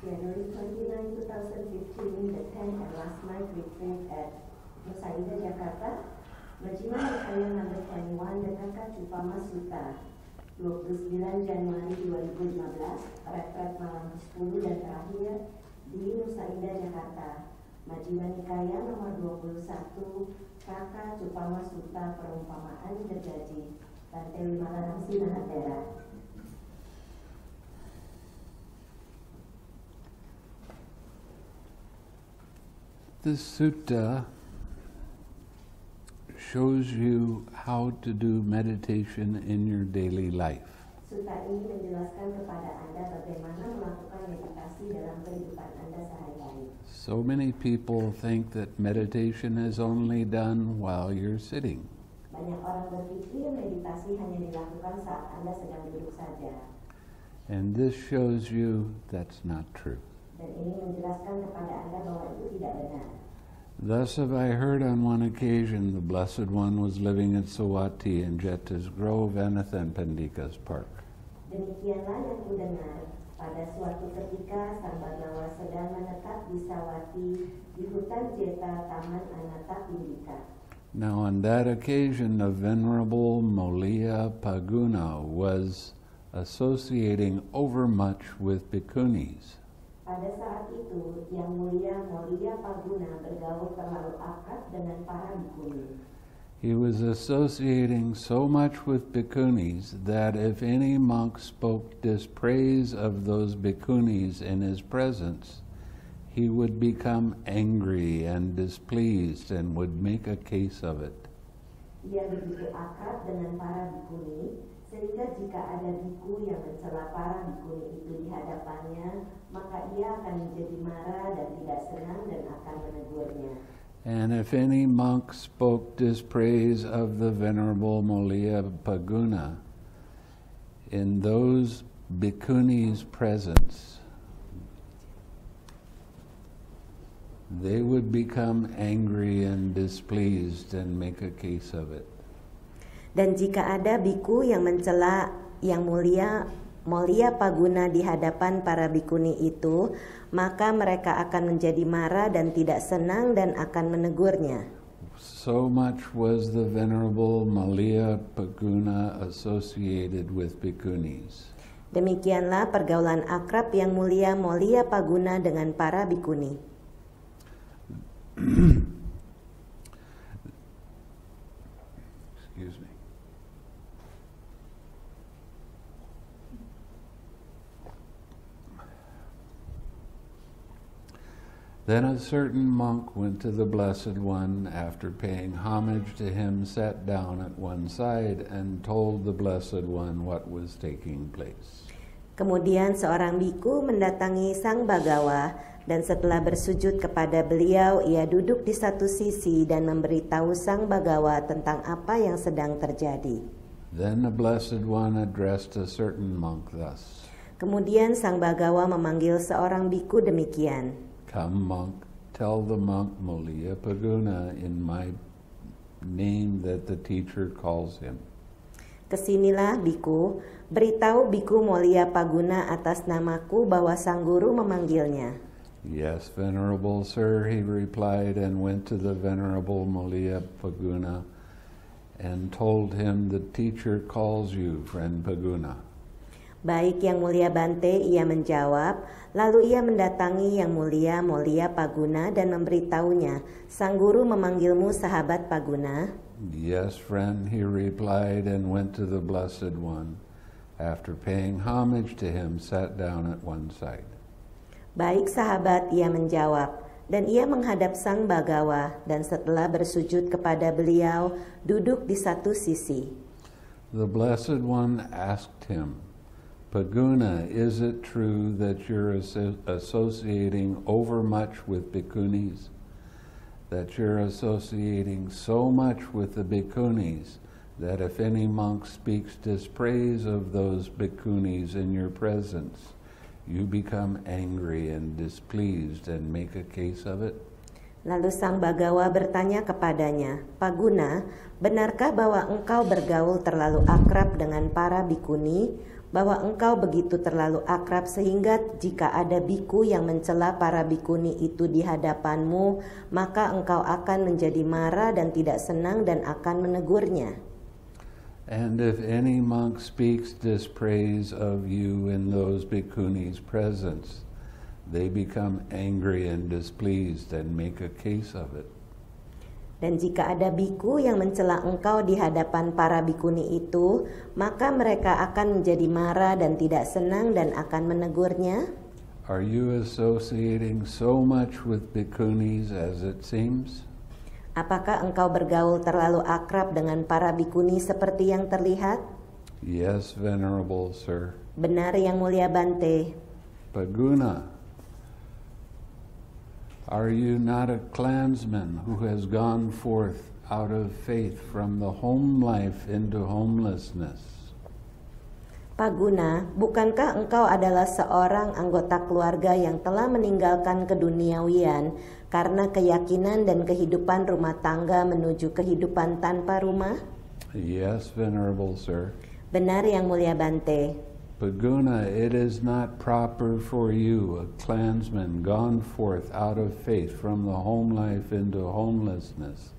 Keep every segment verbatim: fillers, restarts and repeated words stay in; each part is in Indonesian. January twenty-ninth, two thousand fifteen, the tenth and last night retreat at Nusa Indah, Jakarta, Majjhima Nikaya number twenty-one, the Kakacupama Sutta, dua puluh sembilan Januari dua ribu lima belas, retret malam sepuluh dan terakhir di Nusa Indah, Jakarta, Majjhima Nikaya nomor dua puluh satu, Kakacupama Sutta Perumpamaan Gergaji, lantai lima ratus enam Mahatera. This sutta shows you how to do meditation in your daily life. Sutta ini menjelaskan kepada Anda bagaimana melakukan meditasi dalam kehidupan Anda sehari-hari. So many people think that meditation is only done while you're sitting. Banyak orang berpikir meditasi hanya dilakukan saat Anda sedang duduk saja. And this shows you that's not true. Dan ini menjelaskan kepada Anda bahwa itu tidak benar. Thus have I heard on one occasion the Blessed One was living at Sāvatthī in Jetta's Grove, Anathapindika's Park. Demikianlah yang kudengar. Pada suatu ketika, Sang Bhagawa sedang menetap di Sāvatthī di hutan Jetta, Taman Anathapindika. Now on that occasion, the Venerable Moliya Paguna was associating overmuch with bhikkhunis. Pada saat itu, Yang Mulia Moliya Paguna bergaul terlalu akrab dengan para bhikkhuni. He was associating so much with bhikkhunis that if any monk spoke dispraise of those bhikkhunis in his presence, he would become angry and displeased and would make a case of it. Dia begitu akrab dengan para bhikkhuni, sehingga jika ada bhikkhu yang mencela para bhikkhuni itu di hadapannya, maka ia akan menjadi marah dan tidak senang dan akan menegurnya. And if any monk spoke dispraise of the Venerable Moliya Paguna, in those bhikkhunis' presence, they would become angry and displeased and make a case of it. Dan jika ada biku yang mencela Yang Mulia Moliya Paguna di hadapan para bhikkhuni itu, maka mereka akan menjadi marah dan tidak senang dan akan menegurnya. So much was the Venerable Moliya Paguna associated with bhikkhunis. Demikianlah pergaulan akrab Yang Mulia Moliya Paguna dengan para bhikkhuni. Excuse me. Then a certain monk went to the Blessed One, after paying homage to him, sat down at one side and told the Blessed One what was taking place. Kemudian seorang biku mendatangi Sang Bhagawa, dan setelah bersujud kepada beliau, ia duduk di satu sisi dan memberitahu Sang Bhagawa tentang apa yang sedang terjadi. Then the Blessed One addressed a certain monk thus. Kemudian Sang Bhagawa memanggil seorang biku demikian. Come, monk, tell the monk Moliya Paguna in my name that the teacher calls him. Kesinilah, biku, beritahu biku Moliya Paguna atas namaku bahwa sang guru memanggilnya. Yes, Venerable Sir, he replied, and went to the Venerable Moliya Paguna and told him the teacher calls you, friend Paguna. Baik, Yang Mulia Bante, ia menjawab, lalu ia mendatangi Yang Mulia Moliya Paguna dan memberitahunya, sang guru memanggilmu sahabat Paguna. Yes, friend, he replied, and went to the Blessed One. After paying homage to him, sat down at one side. Baik, sahabat, ia menjawab, dan ia menghadap Sang Bhagawa, dan setelah bersujud kepada beliau, duduk di satu sisi. The Blessed One asked him, Paguna, is it true that you're associating overmuch with bhikkhunis? That you're associating so much with the bhikkhunis that if any monk speaks dispraise of those bhikkhunis in your presence, you become angry and displeased and make a case of it? Lalu Sang Bhagawa bertanya kepadanya, Paguna, benarkah bahwa engkau bergaul terlalu akrab dengan para bhikkhuni, bahwa engkau begitu terlalu akrab sehingga jika ada biku yang mencela para bikuni itu di hadapanmu, maka engkau akan menjadi marah dan tidak senang dan akan menegurnya. And if any monk speaks dispraise of you in those bhikkhuni's presence, they become angry and displeased and make a case of it. Dan jika ada biku yang mencela engkau di hadapan para bikuni itu, maka mereka akan menjadi marah dan tidak senang dan akan menegurnya. Are you associating so much with bikunis as it seems? Apakah engkau bergaul terlalu akrab dengan para bikuni seperti yang terlihat? Yes, venerable sir. Benar yang mulia Bante. Paguna, are you not a clansman who has gone forth out of faith from the home life into homelessness? Paguna, bukankah engkau adalah seorang anggota keluarga yang telah meninggalkan keduniawian karena keyakinan dan kehidupan rumah tangga menuju kehidupan tanpa rumah? Yes, venerable sir. Benar yang mulia Bante. Paguna, it is not proper for you, a clansman gone forth out of faith from the home life into homelessness,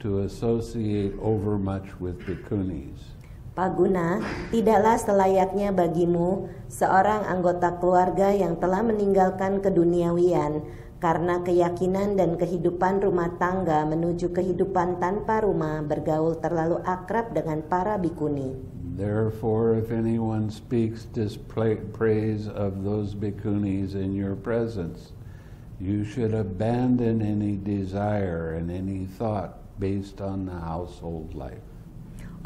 to associate overmuch with bhikkhunis. Paguna, tidaklah selayaknya bagimu seorang anggota keluarga yang telah meninggalkan keduniawian karena keyakinan dan kehidupan rumah tangga menuju kehidupan tanpa rumah bergaul terlalu akrab dengan para bhikkhuni. Therefore, if anyone speaks dispraise of those bhikkhunis in your presence, you should abandon any desire and any thought based on the household life.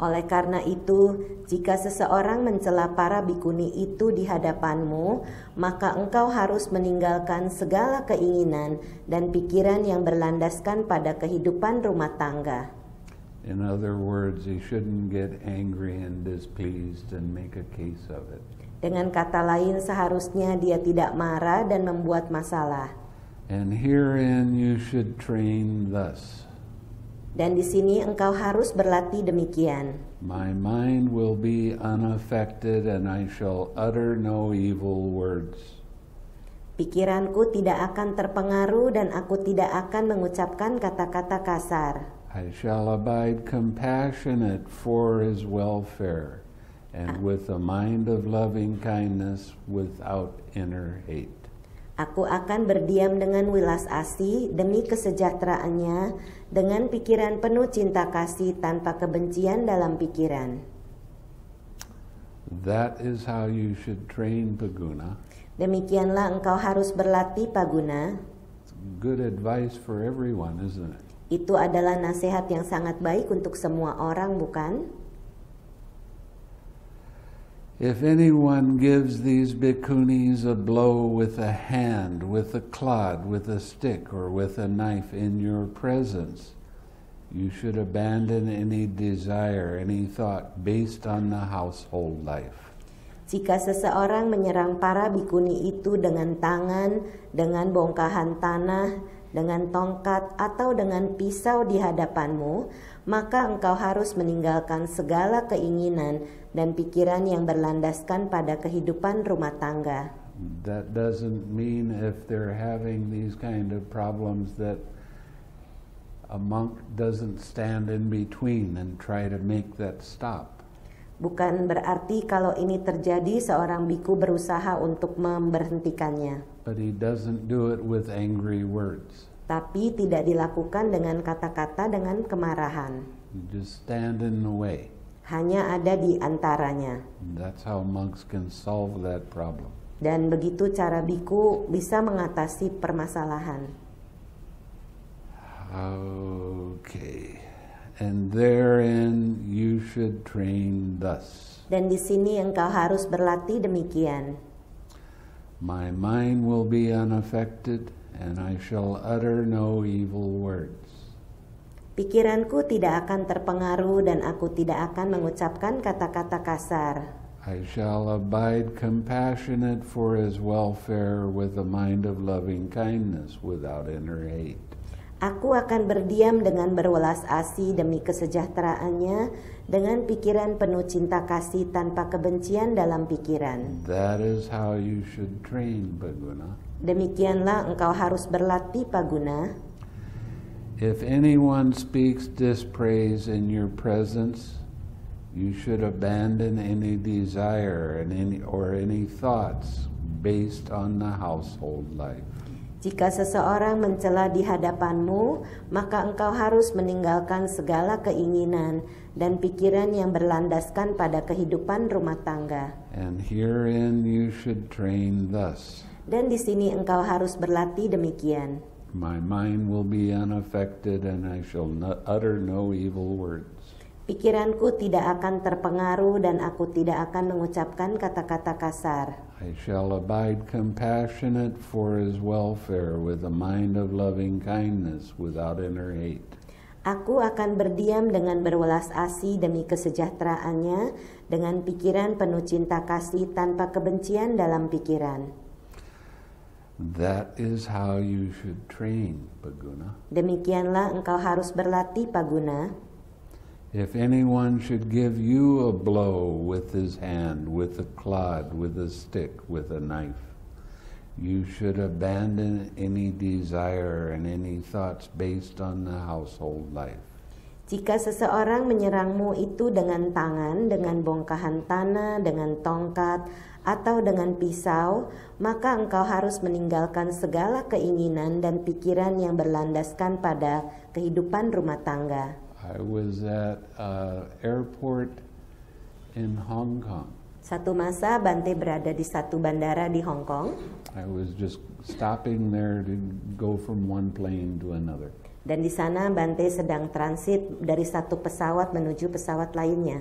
Oleh karena itu, jika seseorang mencela para bhikkhuni itu di hadapanmu, maka engkau harus meninggalkan segala keinginan dan pikiran yang berlandaskan pada kehidupan rumah tangga. In other words, he shouldn't get angry and displeased and make a case of it. Dengan kata lain, seharusnya dia tidak marah dan membuat masalah. And herein you should train thus. Dan di sini engkau harus berlatih demikian. My mind will be unaffected and I shall utter no evil words. Pikiranku tidak akan terpengaruh dan aku tidak akan mengucapkan kata-kata kasar. I shall abide compassionate for his welfare, and with a mind of loving kindness without inner hate. Aku akan berdiam dengan welas asih demi kesejahteraannya, dengan pikiran penuh cinta kasih tanpa kebencian dalam pikiran. That is how you should train, Paguna. Demikianlah engkau harus berlatih, Paguna. Good advice for everyone, isn't it? Itu adalah nasihat yang sangat baik untuk semua orang, bukan? If anyone gives these bhikkhunis a blow with a hand, with a clod, with a stick, or with a knife in your presence, you should abandon any desire, any thought based on the household life. Jika seseorang menyerang para bhikkhuni itu dengan tangan, dengan bongkahan tanah, dengan tongkat atau dengan pisau di hadapanmu, maka engkau harus meninggalkan segala keinginan dan pikiran yang berlandaskan pada kehidupan rumah tangga. That doesn't mean if they're having these kind of problems that a monk doesn't stand in between and try to make that stop. Bukan berarti kalau ini terjadi seorang biku berusaha untuk memberhentikannya. But he doesn't do it with angry words. Tapi tidak dilakukan dengan kata-kata dengan kemarahan. Just stand in the way. Hanya ada di antaranya. That's how monks can solve that problem. Dan begitu cara biku bisa mengatasi permasalahan. Okay. And therein you should train thus. Dan di sini engkau harus berlatih demikian. My mind will be unaffected, and I shall utter no evil words. Pikiranku tidak akan terpengaruh dan aku tidak akan mengucapkan kata-kata kasar. I shall abide compassionate for his welfare with a mind of loving kindness without inner hate. Aku akan berdiam dengan berwelas asih demi kesejahteraannya, dengan pikiran penuh cinta kasih tanpa kebencian dalam pikiran. That is how you should train, Paguna. Demikianlah engkau harus berlatih, Paguna. If anyone speaks dispraise in your presence, you should abandon any desire and any or any thoughts based on the household life. Jika seseorang mencela di hadapanmu, maka engkau harus meninggalkan segala keinginan dan pikiran yang berlandaskan pada kehidupan rumah tangga. And herein you should train thus. Dan di sini engkau harus berlatih demikian. My mind will be unaffected and I shall not utter no evil words. Pikiranku tidak akan terpengaruh dan aku tidak akan mengucapkan kata-kata kasar. I shall abide compassionate for his welfare with a mind of loving kindness without inner hate. Aku akan berdiam dengan berwelas asih demi kesejahteraannya, dengan pikiran penuh cinta kasih tanpa kebencian dalam pikiran. That is how you should train, Paguna. Demikianlah engkau harus berlatih, Paguna. If anyone should give you a blow with his hand, with a clod, with a stick, with a knife, you should abandon any desire and any thoughts based on the household life. Jika seseorang menyerangmu itu dengan tangan, dengan bongkahan tanah, dengan tongkat, atau dengan pisau, maka engkau harus meninggalkan segala keinginan dan pikiran yang berlandaskan pada kehidupan rumah tangga. I was at uh, airport in Hong Kong. Satu masa Bante berada di satu bandara di Hong Kong. I was just stopping there to go from one plane to another. Dan di sana Bante sedang transit dari satu pesawat menuju pesawat lainnya.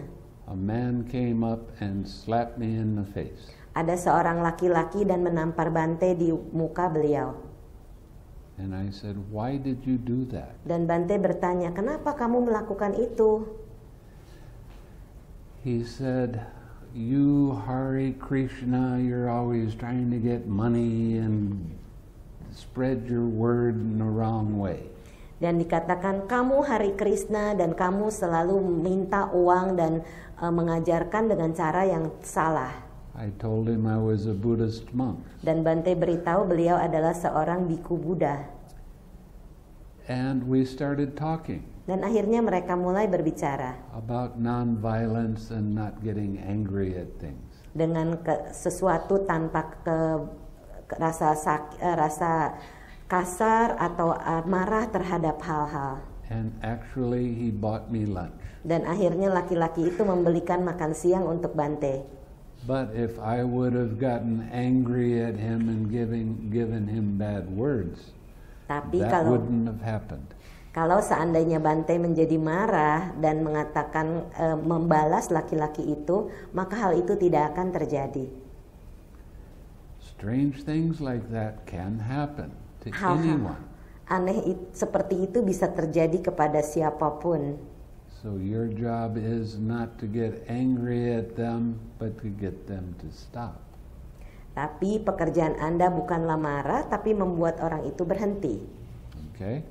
A man came up and slapped me in the face. Ada seorang laki-laki dan menampar Bante di muka beliau. And I said, why did you do that? Dan Bante bertanya, kenapa kamu melakukan itu? He said, you Hare Krishna, you're always trying to get money and spread your word in the wrong way. Dan dikatakan, kamu Hare Krishna dan kamu selalu minta uang dan uh, mengajarkan dengan cara yang salah. I told him I was a Buddhist monk. Dan Bante beritahu beliau adalah seorang biku Buddha. And we started talking. Dan akhirnya mereka mulai berbicara. About non-violence and not getting angry at things. Dengan ke, sesuatu tanpa ke, ke, rasa sak, rasa kasar atau uh, marah terhadap hal-hal. And actually he bought me lunch. Dan akhirnya laki-laki itu membelikan makan siang untuk Bante. But if I would have gotten angry at him and giving given him bad words, Tapi that kalau, wouldn't have happened. Kalau seandainya Bante menjadi marah dan mengatakan uh, membalas laki-laki itu, maka hal itu tidak akan terjadi. Strange things like that can happen to hal -hal. anyone. Aneh seperti itu bisa terjadi kepada siapapun. So your job is not to get angry at them, but to get them to stop. Tapi pekerjaan Anda bukanlah marah, tapi membuat orang itu berhenti. Okay.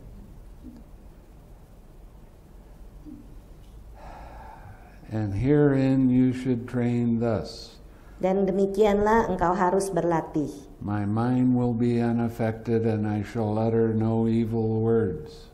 And herein you should train thus. Dan demikianlah engkau harus berlatih. My mind will be unaffected, and I shall utter no evil words.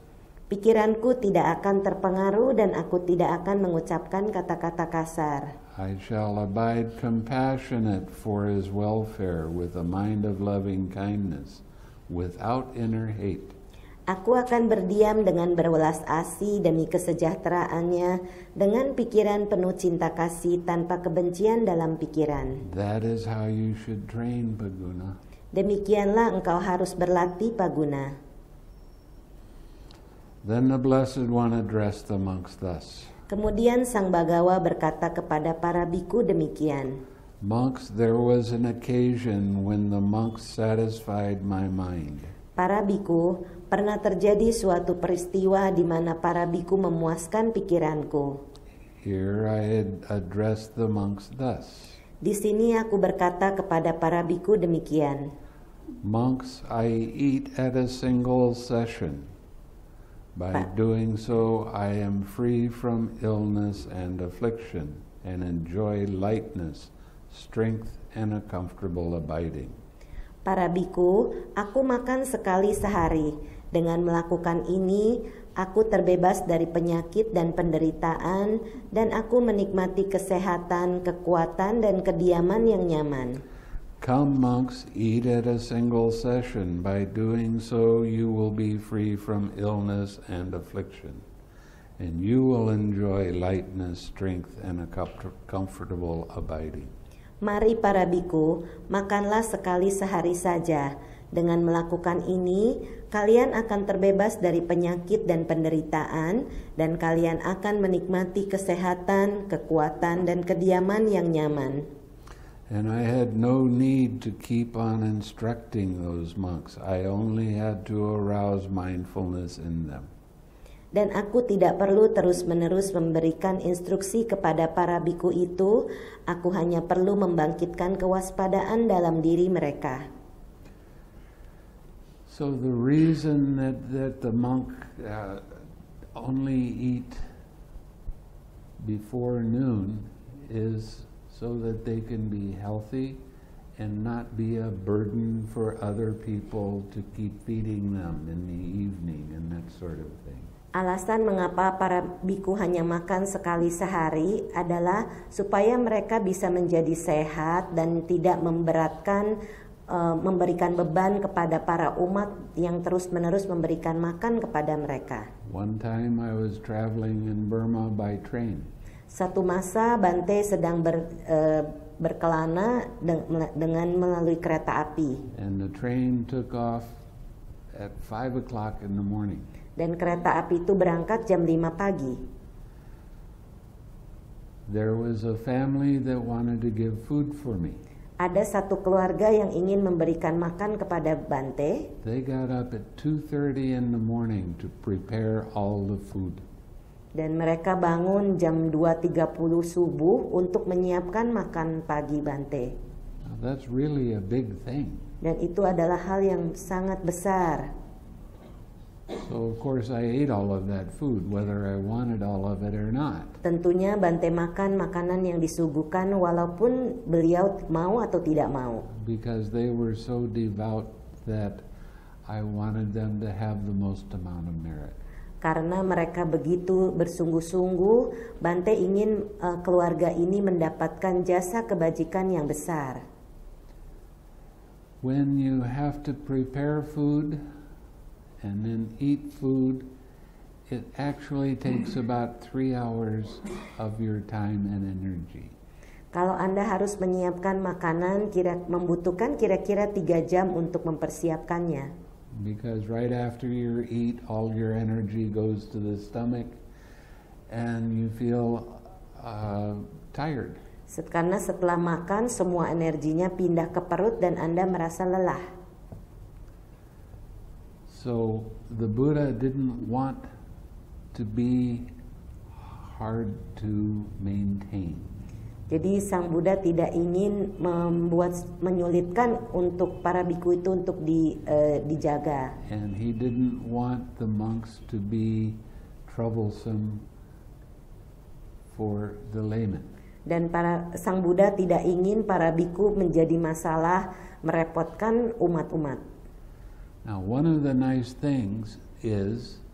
Pikiranku tidak akan terpengaruh dan aku tidak akan mengucapkan kata-kata kasar. I shall abide compassionate for his welfare with a mind of loving kindness, without inner hate. Aku akan berdiam dengan berwelas asih demi kesejahteraannya, dengan pikiran penuh cinta kasih tanpa kebencian dalam pikiran. That is how you should train, Paguna. Demikianlah engkau harus berlatih, Paguna. Then the Blessed One addressed the monks thus. Kemudian Sang Bhagawa berkata kepada para biku demikian. Monks, there was an occasion when the monks satisfied my mind. Para biku, pernah terjadi suatu peristiwa di mana para biku memuaskan pikiranku. Here I had addressed the monks thus. Di sini aku berkata kepada para biku demikian. Monks, I eat at a single session. By doing so, I am free from illness and affliction, and enjoy lightness, strength, and a comfortable abiding. Para biku, aku makan sekali sehari. Dengan melakukan ini, aku terbebas dari penyakit dan penderitaan, dan aku menikmati kesehatan, kekuatan, dan kediaman yang nyaman. Come monks, eat at a single session. By doing so, you will be free from illness and affliction, and you will enjoy lightness, strength, and a comfortable abiding. Mari para biku, makanlah sekali sehari saja. Dengan melakukan ini, kalian akan terbebas dari penyakit dan penderitaan, dan kalian akan menikmati kesehatan, kekuatan, dan kediaman yang nyaman. And I had no need to keep on instructing those monks. I only had to arouse mindfulness in them. Dan aku tidak perlu terus-menerus memberikan instruksi kepada para biku itu, aku hanya perlu membangkitkan kewaspadaan dalam diri mereka. So the reason that, that the monk uh, only eat before noon is so that they can be healthy and not be a burden for other people to keep feeding them in the evening and that sort of thing. Alasan mengapa para biku hanya makan sekali sehari adalah supaya mereka bisa menjadi sehat dan tidak memberatkan, uh, memberikan beban kepada para umat yang terus-menerus memberikan makan kepada mereka. One time I was traveling in Burma by train. Satu masa Bante sedang ber, uh, berkelana de dengan melalui kereta api. And the train took off at five o'clock in the morning. Dan kereta api itu berangkat jam lima pagi. There was a family that wanted to give food for me. Ada satu keluarga yang ingin memberikan makan kepada Bante. They got up at two thirty in the morning to prepare all the food. Dan mereka bangun jam dua tiga puluh subuh untuk menyiapkan makan pagi Bante. Now that's really a big thing. Dan itu adalah hal yang sangat besar. So of course I ate all of that food, whether I wanted all of it or not. Tentunya Bante makan makanan yang disuguhkan walaupun beliau mau atau tidak mau. Because they were so devout that I wanted them to have the most amount of merit. Karena mereka begitu bersungguh-sungguh, Bante ingin uh, keluarga ini mendapatkan jasa kebajikan yang besar. When you have to prepare food and then eat food, it actually takes about three hours of your time and energy. Kalau Anda harus menyiapkan makanan, kira membutuhkan kira-kira tiga jam untuk mempersiapkannya. Because right after you eat, all your energy goes to the stomach, and you feel uh, tired. Karena setelah makan, semua energinya pindah ke perut dan Anda merasa lelah. So the Buddha didn't want to be hard to maintain. Jadi Sang Buddha tidak ingin membuat menyulitkan untuk para biku itu untuk di, uh, dijaga. And he didn't want the monks to be troublesome for the layman. Dan para Sang Buddha tidak ingin para biku menjadi masalah merepotkan umat-umat. Now, one of the nice things is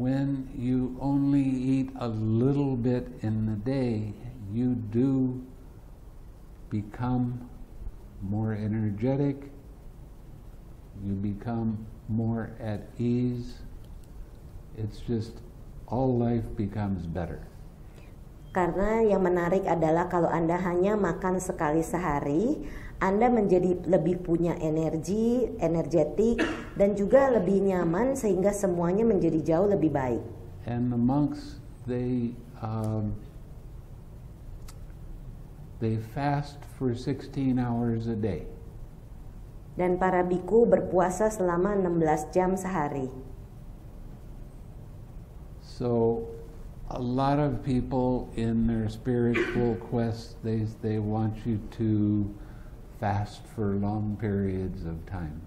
when you only eat a little bit in the day, you do become more energetic, you become more at ease. It's just all life becomes better. Karena yang menarik adalah kalau Anda hanya makan sekali sehari, Anda menjadi lebih punya energi, energetik, dan juga lebih nyaman sehingga semuanya menjadi jauh lebih baik. And the monks, they um, they fast for sixteen hours a day. Dan para biku berpuasa selama enam belas jam sehari. So a lot of people in their spiritual quest, they they want you to fast for long periods of time.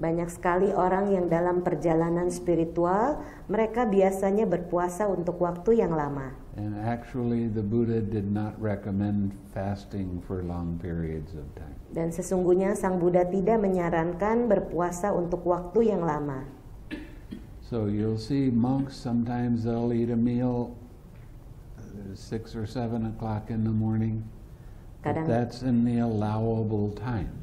Banyak sekali orang yang dalam perjalanan spiritual, mereka biasanya berpuasa untuk waktu yang lama. And actually the Buddha did not recommend fasting for long periods of time. Dan sesungguhnya Sang Buddha tidak menyarankan berpuasa untuk waktu yang lama. So you'll see monks sometimes they'll eat a meal six or seven o'clock in the morning. But that's in the allowable time.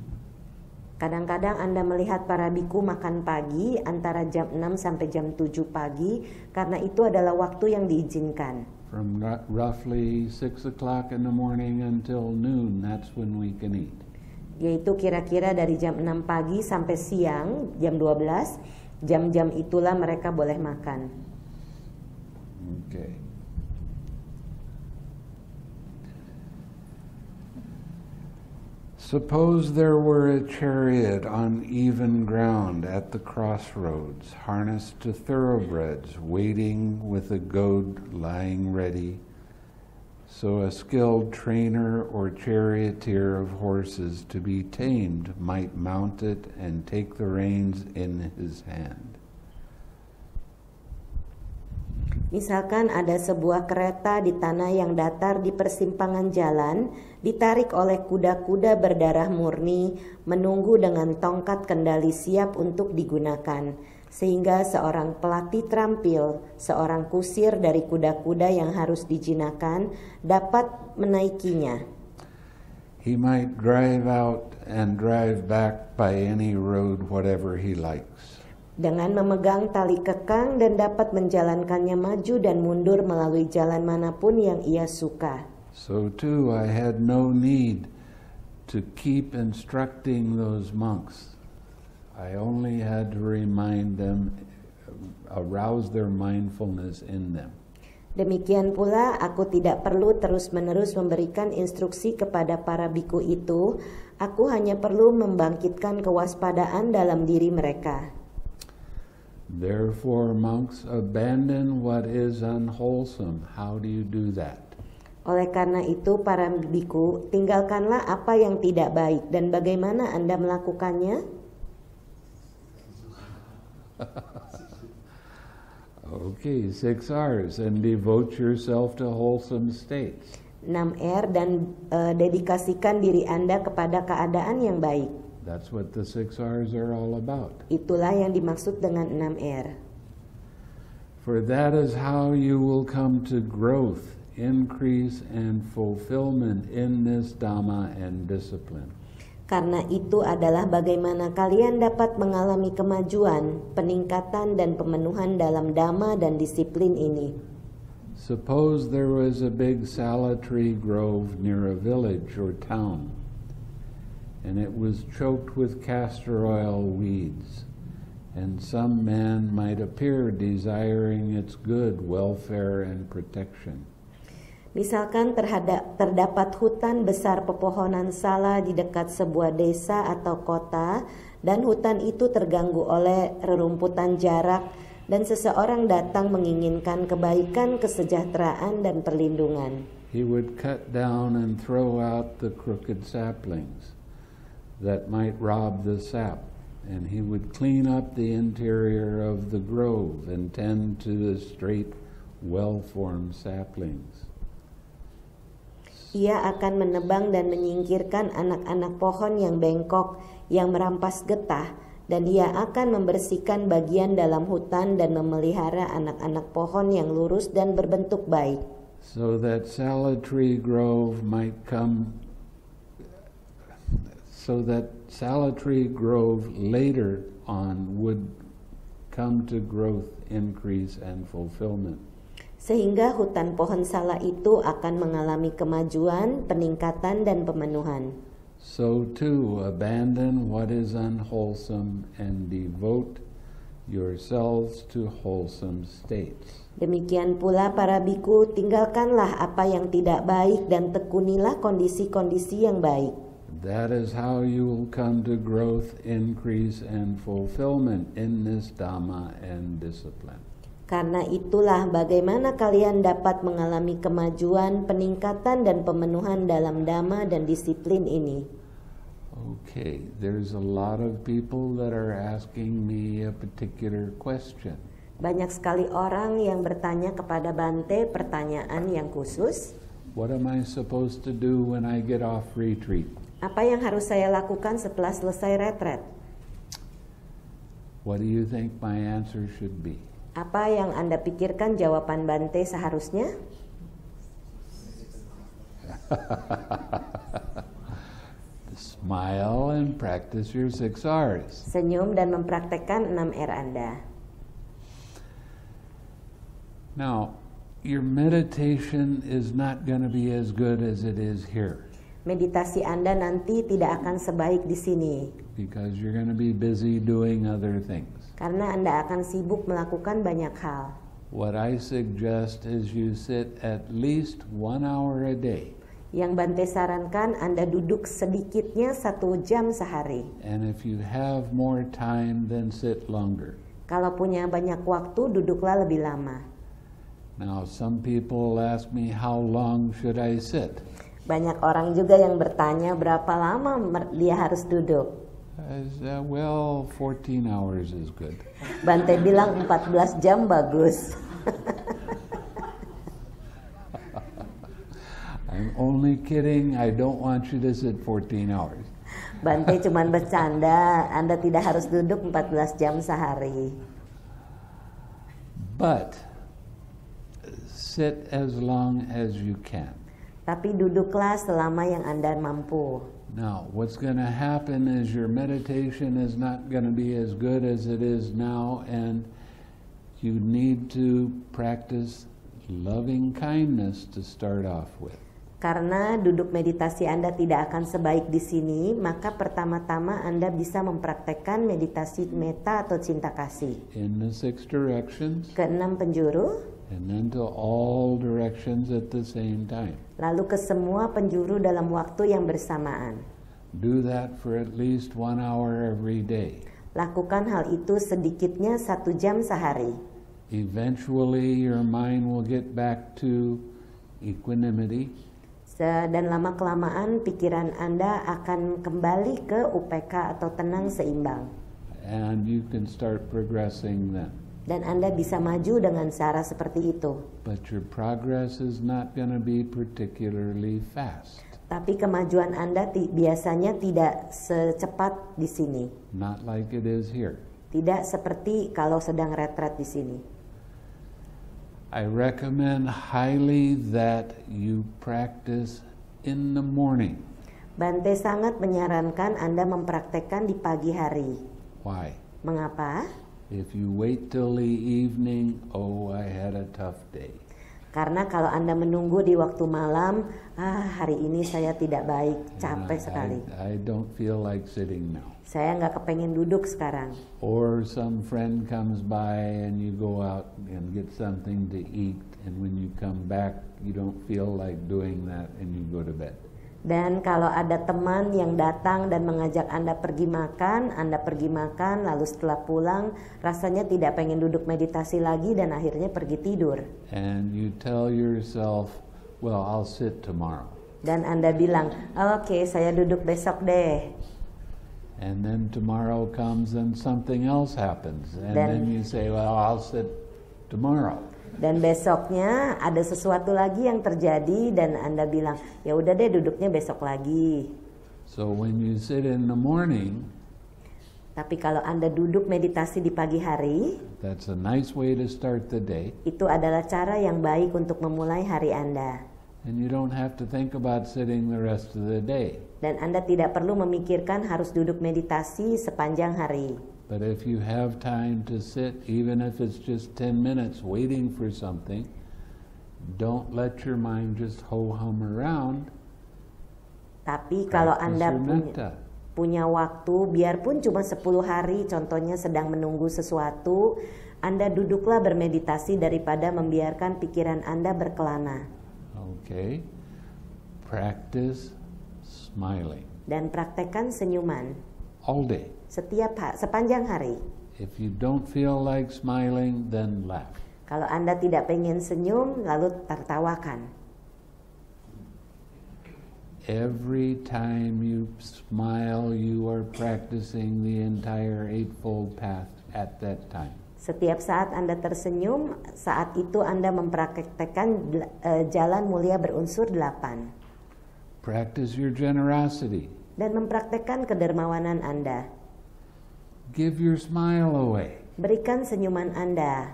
Kadang-kadang Anda melihat para biku makan pagi antara jam enam sampai jam tujuh pagi karena itu adalah waktu yang diizinkan. From roughly six o'clock in the morning until noon, that's when we can eat. Yaitu kira-kira dari jam enam pagi sampai siang jam dua belas, jam-jam itulah mereka boleh makan. Okay. Suppose there were a chariot on even ground at the crossroads, harnessed to thoroughbreds, waiting with a goad lying ready, so a skilled trainer or charioteer of horses to be tamed might mount it and take the reins in his hand. Misalkan ada sebuah kereta di tanah yang datar di persimpangan jalan, ditarik oleh kuda-kuda berdarah murni, menunggu dengan tongkat kendali siap untuk digunakan, sehingga seorang pelatih terampil, seorang kusir dari kuda-kuda yang harus dijinakan, dapat menaikinya. He might drive out and drive back by any road whatever he likes. Dengan memegang tali kekang dan dapat menjalankannya maju dan mundur melalui jalan manapun yang ia suka. So too, I had no need to keep instructing those monks. I only had to remind them, arouse their mindfulness in them. Demikian pula, aku tidak perlu terus-menerus memberikan instruksi kepada para biku itu. Aku hanya perlu membangkitkan kewaspadaan dalam diri mereka. Therefore, monks, abandon what is unwholesome. How do you do that? Oleh karena itu, para biku, tinggalkanlah apa yang tidak baik. Dan bagaimana Anda melakukannya? Okay, six R's and devote yourself to wholesome states. enam R dan uh, dedikasikan diri Anda kepada keadaan yang baik. That's what the six R's are all about. Itulah yang dimaksud dengan enam R. For that is how you will come to growth, increase, and fulfillment in this Dhamma and discipline. Karena itu adalah bagaimana kalian dapat mengalami kemajuan, peningkatan, dan pemenuhan dalam Dhamma dan disiplin ini. Suppose there was a big salad-tree grove near a village or town. And it was choked with castor oil weeds, and some man might appear desiring its good welfare and protection. Misalkan terdapat hutan besar pepohonan sala di dekat sebuah desa atau kota, dan hutan itu terganggu oleh rerumputan jarak, dan seseorang datang menginginkan kebaikan, kesejahteraan, dan perlindungan. He would cut down and throw out the crooked saplings that might rob the sap, and he would clean up the interior of the grove and tend to the straight, well-formed saplings. Ia akan menebang dan menyingkirkan anak-anak pohon yang bengkok, yang merampas getah, dan ia akan membersihkan bagian dalam hutan dan memelihara anak-anak pohon yang lurus dan berbentuk baik. So that salad tree grove might come So that salad tree grove later on would come to growth, increase, and fulfillment. Sehingga hutan pohon sala itu akan mengalami kemajuan, peningkatan, dan pemenuhan. So too, abandon what is unwholesome and devote yourselves to wholesome states. Demikian pula para biku, tinggalkanlah apa yang tidak baik dan tekunilah kondisi-kondisi yang baik. That is how you will come to growth, increase, and fulfillment in this Dhamma and discipline. Karena itulah bagaimana kalian dapat mengalami kemajuan, peningkatan, dan pemenuhan dalam Dhamma dan disiplin ini. Okay, there's a lot of people that are asking me a particular question. Banyak sekali orang yang bertanya kepada Bante pertanyaan yang khusus. What am I supposed to do when I get off retreat? Apa yang harus saya lakukan setelah selesai retret? What do you think my answer should be? Apa yang Anda pikirkan jawaban Bante seharusnya? Smile and practice your six R's. Senyum dan mempraktekkan enam R Anda. Now, your meditation is not going to be as good as it is here. Meditasi Anda nanti tidak akan sebaik di sini. Because you're going to be busy doing other things. Karena Anda akan sibuk melakukan banyak hal. What I suggest is you sit at least one hour a day. Yang Bante sarankan Anda duduk sedikitnya satu jam sehari. And if you have more time, then sit longer. Kalau punya banyak waktu, duduklah lebih lama. Now, some people ask me how long should I sit. Banyak orang juga yang bertanya berapa lama dia harus duduk. Uh, well, fourteen hours is good. Bante bilang empat belas jam bagus. I'm only kidding. I don't want you to sit fourteen hours. Bante cuman bercanda. Anda tidak harus duduk empat belas jam sehari. But sit as long as you can. Tapi duduklah selama yang Anda mampu. Now, what's going to happen is your meditation is not going to be as good as it is now, and you need to practice loving kindness to start off with. Karena duduk meditasi Anda tidak akan sebaik di sini, maka pertama-tama Anda bisa mempraktekkan meditasi metta atau cinta kasih. In the six directions. Keenam penjuru. And then to all directions at the same time. Lalu ke semua penjuru dalam waktu yang bersamaan. Do that for at least one hour every day. Lakukan hal itu sedikitnya satu jam sehari. Eventually your mind will get back to equanimity. Dan lama kelamaan pikiran Anda akan kembali ke U P K atau tenang seimbang. And you can start progressing then. Dan Anda bisa maju dengan cara seperti itu. But your progress is not going to be particularly fast. Tapi kemajuan Anda ti biasanya tidak secepat di sini. Not like it is here. Tidak seperti kalau sedang retret di sini. I recommend highly that you practice in the morning. Bante sangat menyarankan Anda mempraktekkan di pagi hari. Why? Mengapa? If you wait till the evening, oh, I had a tough day. Karena kalau Anda menunggu di waktu malam, ah, hari ini saya tidak baik, capek sekali. I don't feel like sitting now. Saya nggak kepengen duduk sekarang. Or some friend comes by and you go out and get something to eat, and when you come back, you don't feel like doing that, and you go to bed. Dan kalau ada teman yang datang dan mengajak Anda pergi makan, Anda pergi makan, lalu setelah pulang rasanya tidak pengen duduk meditasi lagi dan akhirnya pergi tidur. And you tell yourself, well, I'll sit tomorrow. Dan Anda bilang, oh, oke, okay, saya duduk besok deh. And then tomorrow comes and something else happens, and dan, then you say, well, I'll sit tomorrow. Dan besoknya ada sesuatu lagi yang terjadi dan Anda bilang, ya udah deh duduknya besok lagi. So when you sit in the morning, tapi kalau Anda duduk meditasi di pagi hari, that's a nice way to start the day. Itu adalah cara yang baik untuk memulai hari Anda. And you don't have to think about sitting the rest of the day. Dan Anda tidak perlu memikirkan harus duduk meditasi sepanjang hari. But if you have time to sit, even if it's just ten minutes waiting for something, don't let your mind just ho-hum around. Tapi kalau Anda punya, punya waktu, biarpun cuma sepuluh hari, contohnya sedang menunggu sesuatu, Anda duduklah bermeditasi daripada membiarkan pikiran Anda berkelana. Okay. Practice smiling. Dan praktekkan senyuman. All day. Setiap hari, sepanjang hari. If you don't feel like smiling, then laugh. Kalau Anda tidak pengen senyum, lalu tertawakan. every time you smile, you are practicing the entire Eightfold Path at that time. Setiap saat Anda tersenyum, saat itu Anda mempraktekkan jalan mulia berunsur delapan. Practice your generosity. Dan mempraktekkan kedermawanan Anda. Give your smile away. Berikan senyuman Anda.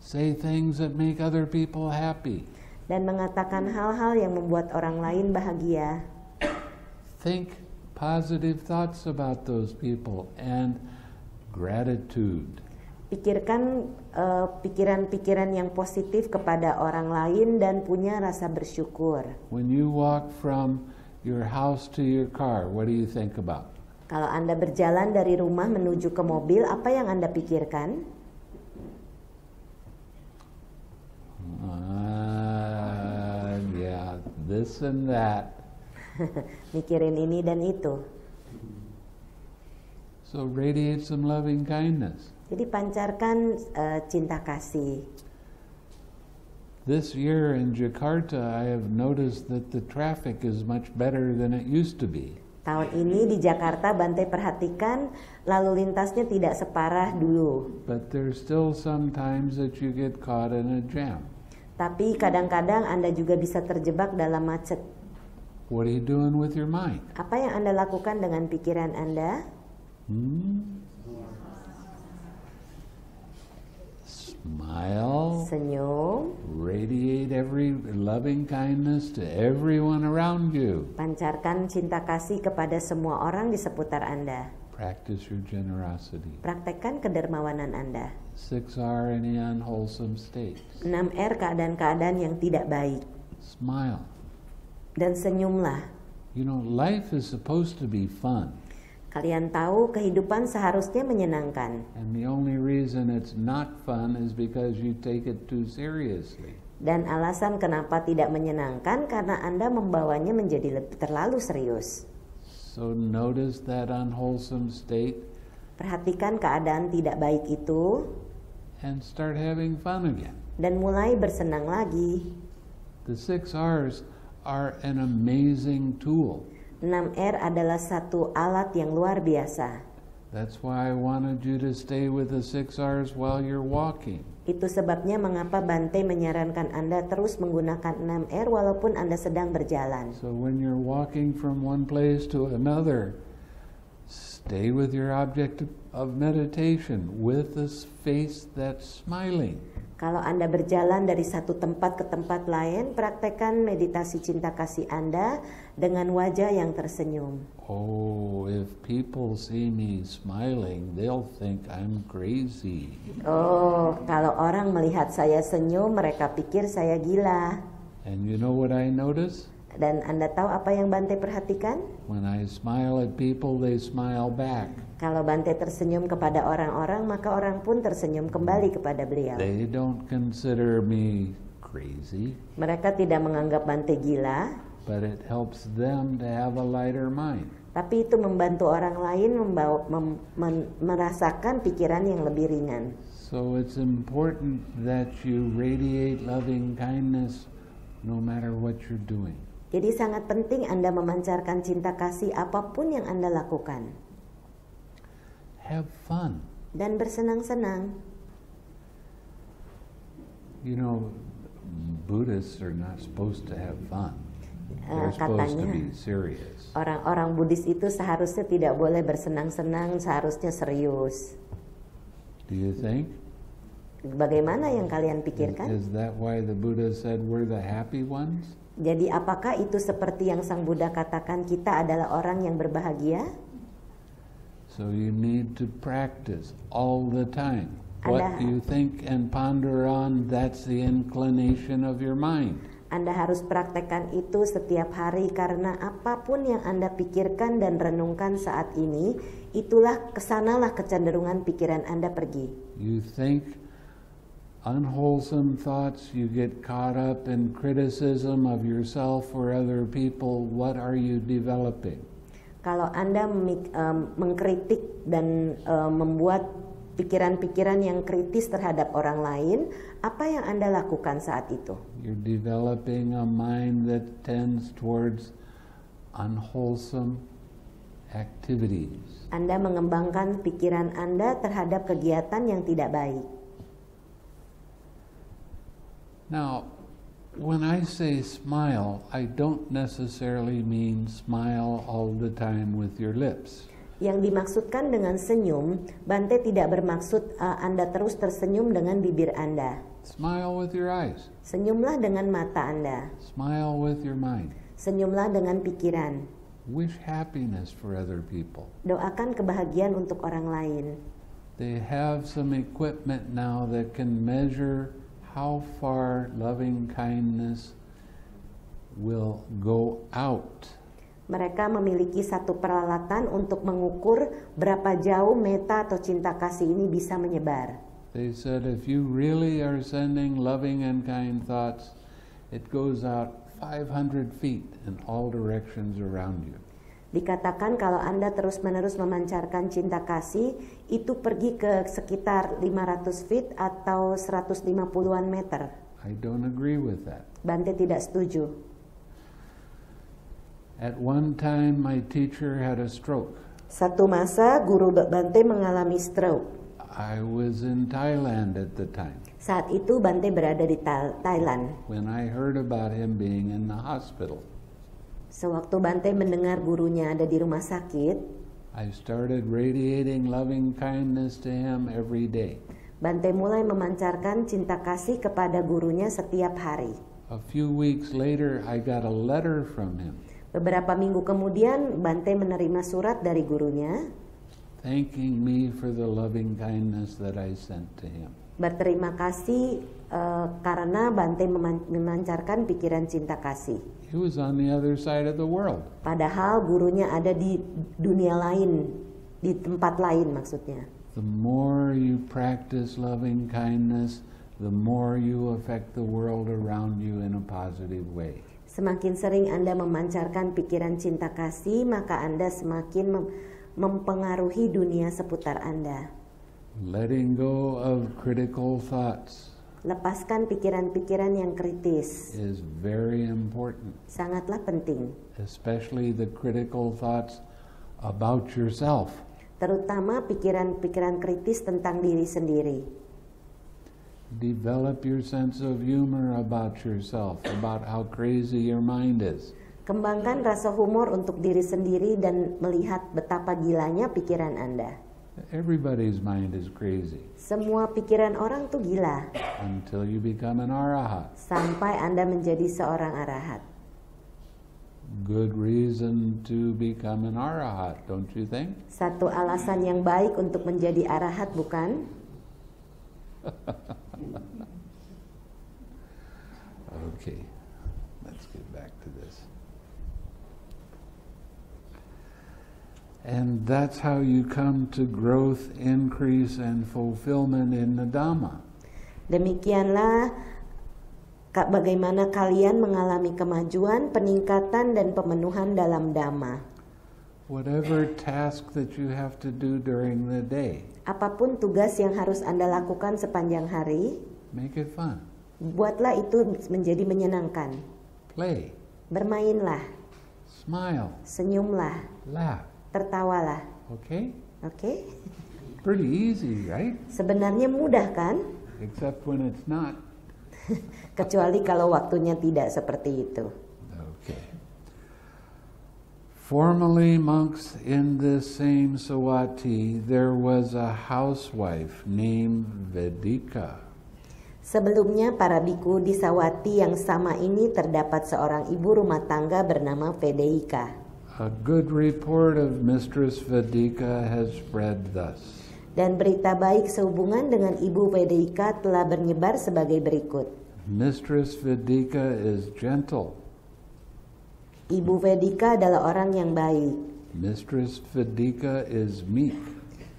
Say things that make other people happy. Dan mengatakan hal-hal yang membuat orang lain bahagia. Think positive thoughts about those people and gratitude. Pikirkan pikiran-pikiran uh, yang positif kepada orang lain dan punya rasa bersyukur. When you walk from your house to your car, what do you think about? Kalau Anda berjalan dari rumah menuju ke mobil, apa yang Anda pikirkan? Uh, yeah, this and that. Mikirin ini dan itu. So radiate some loving kindness. Jadi pancarkan uh, cinta kasih. This year in Jakarta, I have noticed that the traffic is much better than it used to be. Tahun ini di Jakarta, Bante perhatikan lalu lintasnya tidak separah dulu. But there's still some times that you get caught in a jam. Tapi kadang-kadang Anda juga bisa terjebak dalam macet. What are you doing with your mind? Apa yang Anda lakukan dengan pikiran Anda? Hmm? Smile, senyum, radiate every loving kindness to everyone around you. Pancarkan cinta kasih kepada semua orang di seputar Anda. Practice your generosity. Praktekkan kedermawanan Anda. six R any unwholesome states. enam R keadaan-keadaan yang tidak baik. Smile. Dan senyumlah. You know, life is supposed to be fun. Kalian tahu kehidupan seharusnya menyenangkan. Dan alasan kenapa tidak menyenangkan karena Anda membawanya menjadi lebih terlalu serius. So notice that unwholesome state. Perhatikan keadaan tidak baik itu. And start having fun again. Dan mulai bersenang lagi. The six R's are an amazing tool. enam R adalah satu alat yang luar biasa. That's why I wanted you to stay with the six R's while you're walking. Itu sebabnya mengapa Bante menyarankan Anda terus menggunakan enam R walaupun Anda sedang berjalan. So when you're walking from one place to another, stay with your object of meditation with a face that's smiling. Kalau Anda berjalan dari satu tempat ke tempat lain, praktekkan meditasi cinta kasih Anda dengan wajah yang tersenyum. Oh, if people see me smiling, they'll think I'm crazy. Oh, kalau orang melihat saya senyum, mereka pikir saya gila. And you know what I notice? Dan Anda tahu apa yang Bante perhatikan? When I smile at people, they smile back. Kalau Bante tersenyum kepada orang-orang, maka orang pun tersenyum kembali kepada beliau. They don't consider me crazy. Mereka tidak menganggap Bante gila. But it helps them to have a lighter mind. Tapi itu membantu orang lain membawa, mem, mem, merasakan pikiran yang lebih ringan. So it's important that you radiate loving kindness no matter what you're doing. Jadi sangat penting Anda memancarkan cinta kasih apapun yang Anda lakukan. Have fun. Dan bersenang-senang. You know, Buddhists are not supposed to have fun. They're supposed to be serious. Orang-orang Buddhis itu seharusnya tidak boleh bersenang-senang, seharusnya serius. Do you think? Bagaimana yang kalian pikirkan? Is, is that why the Buddha said we're the happy ones? Jadi apakah itu seperti yang Sang Buddha katakan kita adalah orang yang berbahagia? So you need to practice all the time. What you think and ponder on, that's the inclination of your mind. Anda harus praktekkan itu setiap hari karena apapun yang Anda pikirkan dan renungkan saat ini, itulah kesanalah kecenderungan pikiran Anda pergi. You think unwholesome thoughts, you get caught up in criticism of yourself or other people. What are you developing? Kalau Anda um, mengkritik dan um, membuat pikiran-pikiran yang kritis terhadap orang lain, apa yang Anda lakukan saat itu? You're developing a mind that tends towards unwholesome activities. Anda mengembangkan pikiran Anda terhadap kegiatan yang tidak baik. Now, when I say smile, I don't necessarily mean smile all the time with your lips. Yang dimaksudkan dengan senyum, Bante tidak bermaksud uh, Anda terus tersenyum dengan bibir Anda. Smile with your eyes. Senyumlah dengan mata Anda. Smile with your mind. Senyumlah dengan pikiran. Wish happiness for other people. Doakan kebahagiaan untuk orang lain. They have some equipment now that can measure how far loving kindness will go out. Mereka memiliki satu peralatan untuk mengukur berapa jauh meta atau cinta kasih ini bisa menyebar. They said if you really are sending loving and kind thoughts, it goes out five hundred feet in all directions around you. Dikatakan kalau Anda terus-menerus memancarkan cinta kasih, itu pergi ke sekitar lima ratus feet atau seratus lima puluhan meter. I don't agree with that. Bante tidak setuju. At one time, my teacher had a stroke. Satu masa, guru Bante mengalami stroke. I was in Thailand at the time. Saat itu Bante berada di Thailand. When I heard about him being in the hospital. Sewaktu Bante mendengar gurunya ada di rumah sakit, I started radiating loving kindness to him every day. Bante mulai memancarkan cinta kasih kepada gurunya setiap hari. A few weeks later, I got a letter from him. Beberapa minggu kemudian, Bante menerima surat dari gurunya, thanking me for the loving kindness that I sent to him. Berterima kasih uh, karena Bante memancarkan pikiran cinta kasih. He was on the other side of the world. Padahal gurunya ada di dunia lain, di tempat lain maksudnya. The more you practice loving kindness, the more you affect the world around you in a positive way. Semakin sering Anda memancarkan pikiran cinta kasih, maka Anda semakin mem mempengaruhi dunia seputar Anda. Letting go of critical thoughts. Lepaskan pikiran-pikiran yang kritis. Is very important. Sangatlah penting. Especially the critical thoughts about yourself. Terutama pikiran-pikiran kritis tentang diri sendiri. Develop your sense of humor about yourself, about how crazy your mind is. Kembangkan rasa humor untuk diri sendiri dan melihat betapa gilanya pikiran Anda. Everybody's mind is crazy. Semua pikiran orang tuh gila. Until you become an arahat. Sampai Anda menjadi seorang arahat. Good reason to become an arahat, don't you think? Satu alasan yang baik untuk menjadi arahat, bukan? Okay, let's get back to this. And that's how you come to growth, increase, and fulfillment in the Dhamma. Demikianlah bagaimana kalian mengalami kemajuan, peningkatan, dan pemenuhan dalam Dhamma. Whatever task that you have to do during the day. Apapun tugas yang harus Anda lakukan sepanjang hari, make it fun. Buatlah itu menjadi menyenangkan. Play. Bermainlah. Smile. Senyumlah. Laugh. Tertawalah. Okay? Okay? Pretty easy, right? Sebenarnya mudah, kan? Except when it's not. Kecuali kalau waktunya tidak seperti itu. Okay. Formerly monks in this same Sāvatthī, there was a housewife named Vedika. Sebelumnya para biku di Sāvatthī yang sama ini terdapat seorang ibu rumah tangga bernama Vedika. A good report of Mistress Vedika has spread thus. Dan berita baik sehubungan dengan ibu Vedika telah menyebar sebagai berikut. Mistress Vedika is gentle. Ibu Vedika adalah orang yang baik. Mistress Vedika is meek.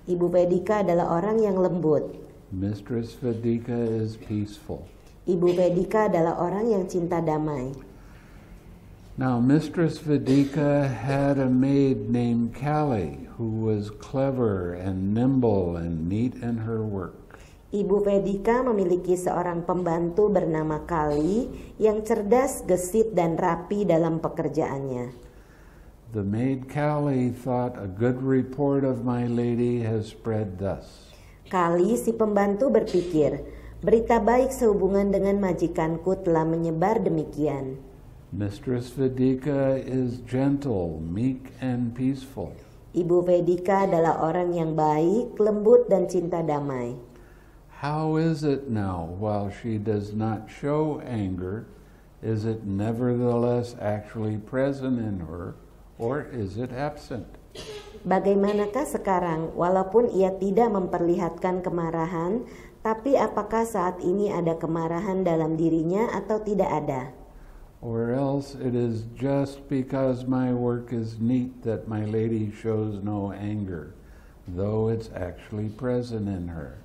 Ibu Vedika adalah orang yang lembut. Mistress Vedika is peaceful. Ibu Vedika adalah orang yang cinta damai. Now, Mistress Vedika had a maid named Kali, who was clever and nimble and neat in her work. Ibu Vedika memiliki seorang pembantu bernama Kali yang cerdas, gesit, dan rapi dalam pekerjaannya. The maid Kali thought a good report of my lady has spread thus. Kali si pembantu berpikir, berita baik sehubungan dengan majikanku telah menyebar demikian. Mistress Vedika is gentle, meek and peaceful. Ibu Vedika adalah orang yang baik, lembut dan cinta damai. How is it now, while she does not show anger, is it nevertheless actually present in her? Or is it absent? Bagaimanakah sekarang, walaupun ia tidak memperlihatkan kemarahan, tapi apakah saat ini ada kemarahan dalam dirinya atau tidak ada? Or else it is just because my work is neat that my lady shows no anger, though it's actually present in her.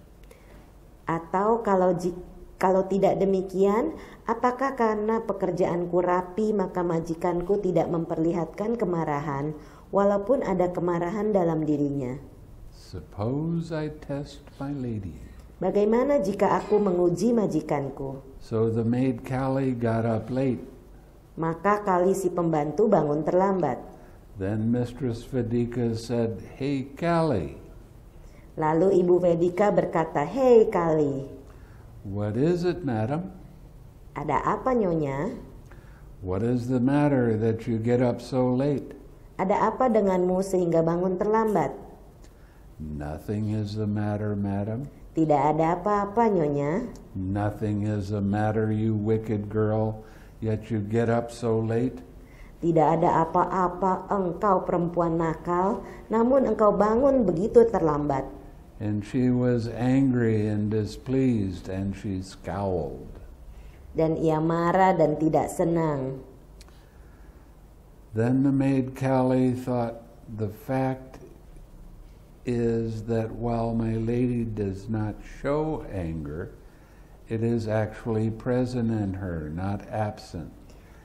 Atau kalau jika Kalau tidak demikian, apakah karena pekerjaanku rapi maka majikanku tidak memperlihatkan kemarahan, walaupun ada kemarahan dalam dirinya? Suppose I test my lady. Bagaimana jika aku menguji majikanku? So the maid Kali got up late. Maka Kali si pembantu bangun terlambat. Then Mistress Vedika said, "Hey Kali." Lalu Ibu Vedika berkata, "Hey Kali." What is it, madam? Ada apa, Nyonya? What is the matter that you get up so late? Ada apa denganmu sehingga bangun terlambat? Nothing is the matter, madam. Tidak ada apa-apa, Nyonya. Nothing is the matter, you wicked girl, yet you get up so late. Tidak ada apa-apa, engkau perempuan nakal, namun engkau bangun begitu terlambat. And she was angry and displeased, and she scowled. Dan ia marah dan tidak senang. Then the maid Kali thought, the fact is that while my lady does not show anger, it is actually present in her, not absent.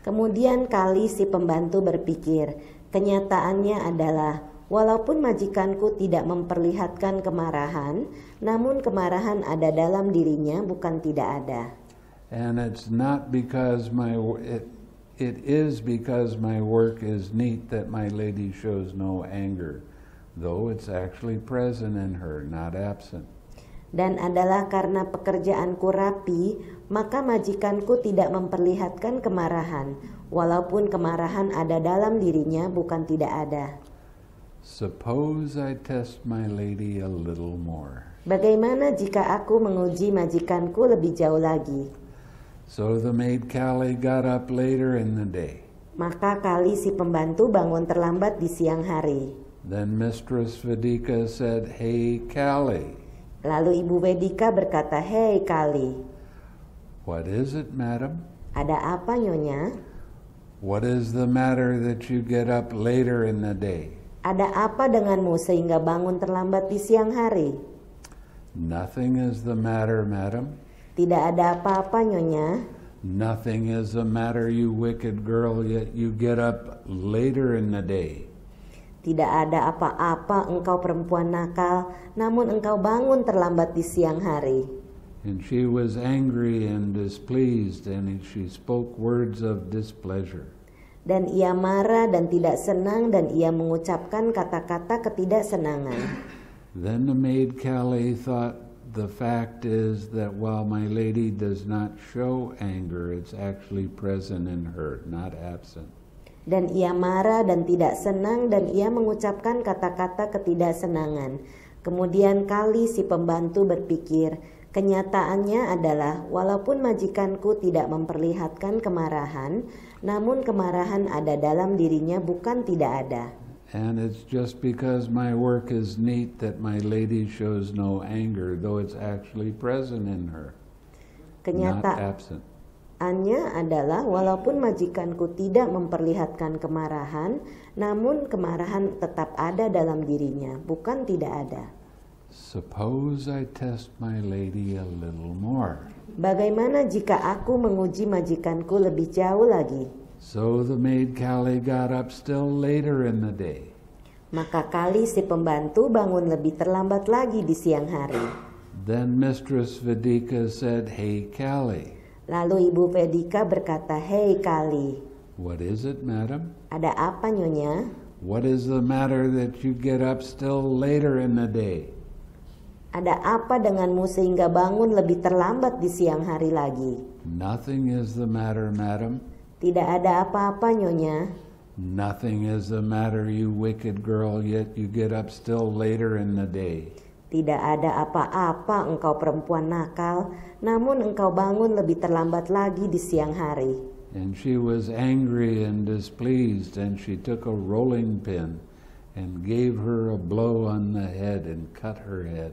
Kemudian Kali si pembantu berpikir, kenyataannya adalah walaupun majikanku tidak memperlihatkan kemarahan, namun kemarahan ada dalam dirinya, bukan tidak ada. And it's not because my it, it is because my work is neat that my lady shows no anger, though it's actually present in her, not absent. Dan adalah karena pekerjaanku rapi, maka majikanku tidak memperlihatkan kemarahan, walaupun kemarahan ada dalam dirinya, bukan tidak ada. Suppose I test my lady a little more. Bagaimana jika aku menguji majikanku lebih jauh lagi? So the maid Kali got up later in the day. Maka Kali si pembantu bangun terlambat di siang hari. Then Mistress Vedika said, "Hey Kali." Lalu Ibu Vedika berkata, "Hey Kali." What is it, madam? Ada apa, Nyonya? What is the matter that you get up later in the day? Ada apa denganmu sehingga bangun terlambat di siang hari? Nothing is the matter, madam. Tidak ada apa-apa, Nyonya. Nothing is the matter, you wicked girl, yet you get up later in the day. Tidak ada apa-apa, engkau perempuan nakal, namun engkau bangun terlambat di siang hari. And she was angry and displeased, and she spoke words of displeasure. Dan ia marah dan tidak senang, dan ia mengucapkan kata-kata ketidaksenangan. Then the maid Kali thought, the fact is that while my lady does not show anger, it's actually present in her, not absent. Dan ia marah dan tidak senang, dan ia mengucapkan kata-kata ketidaksenangan. Kemudian Kali si pembantu berpikir, kenyataannya adalah walaupun majikanku tidak memperlihatkan kemarahan, namun kemarahan ada dalam dirinya, bukan tidak ada. And it's just because my work is neat that my lady shows no anger, though it's actually present in her, not absent. Kenyataannya adalah walaupun majikanku tidak memperlihatkan kemarahan, namun kemarahan tetap ada dalam dirinya, bukan tidak ada. Suppose I test my lady a little more. Bagaimana jika aku menguji majikanku lebih jauh lagi? So the maid Kali got up still later in the day. Maka Kali si pembantu bangun lebih terlambat lagi di siang hari. Then Mistress Vedika said, "Hey Kali." Lalu Ibu Vedika berkata, "Hey Kali." What is it, madam? Ada apa, Nyonya? What is the matter that you get up still later in the day? Ada apa denganmu sehingga bangun lebih terlambat di siang hari lagi? Nothing is the matter, madam. Tidak ada apa-apa, Nyonya. Nothing is the matter, you wicked girl, yet you get up still later in the day. Tidak ada apa-apa, engkau perempuan nakal, namun engkau bangun lebih terlambat lagi di siang hari. And she was angry and displeased, and she took a rolling pin and gave her a blow on the head and cut her head.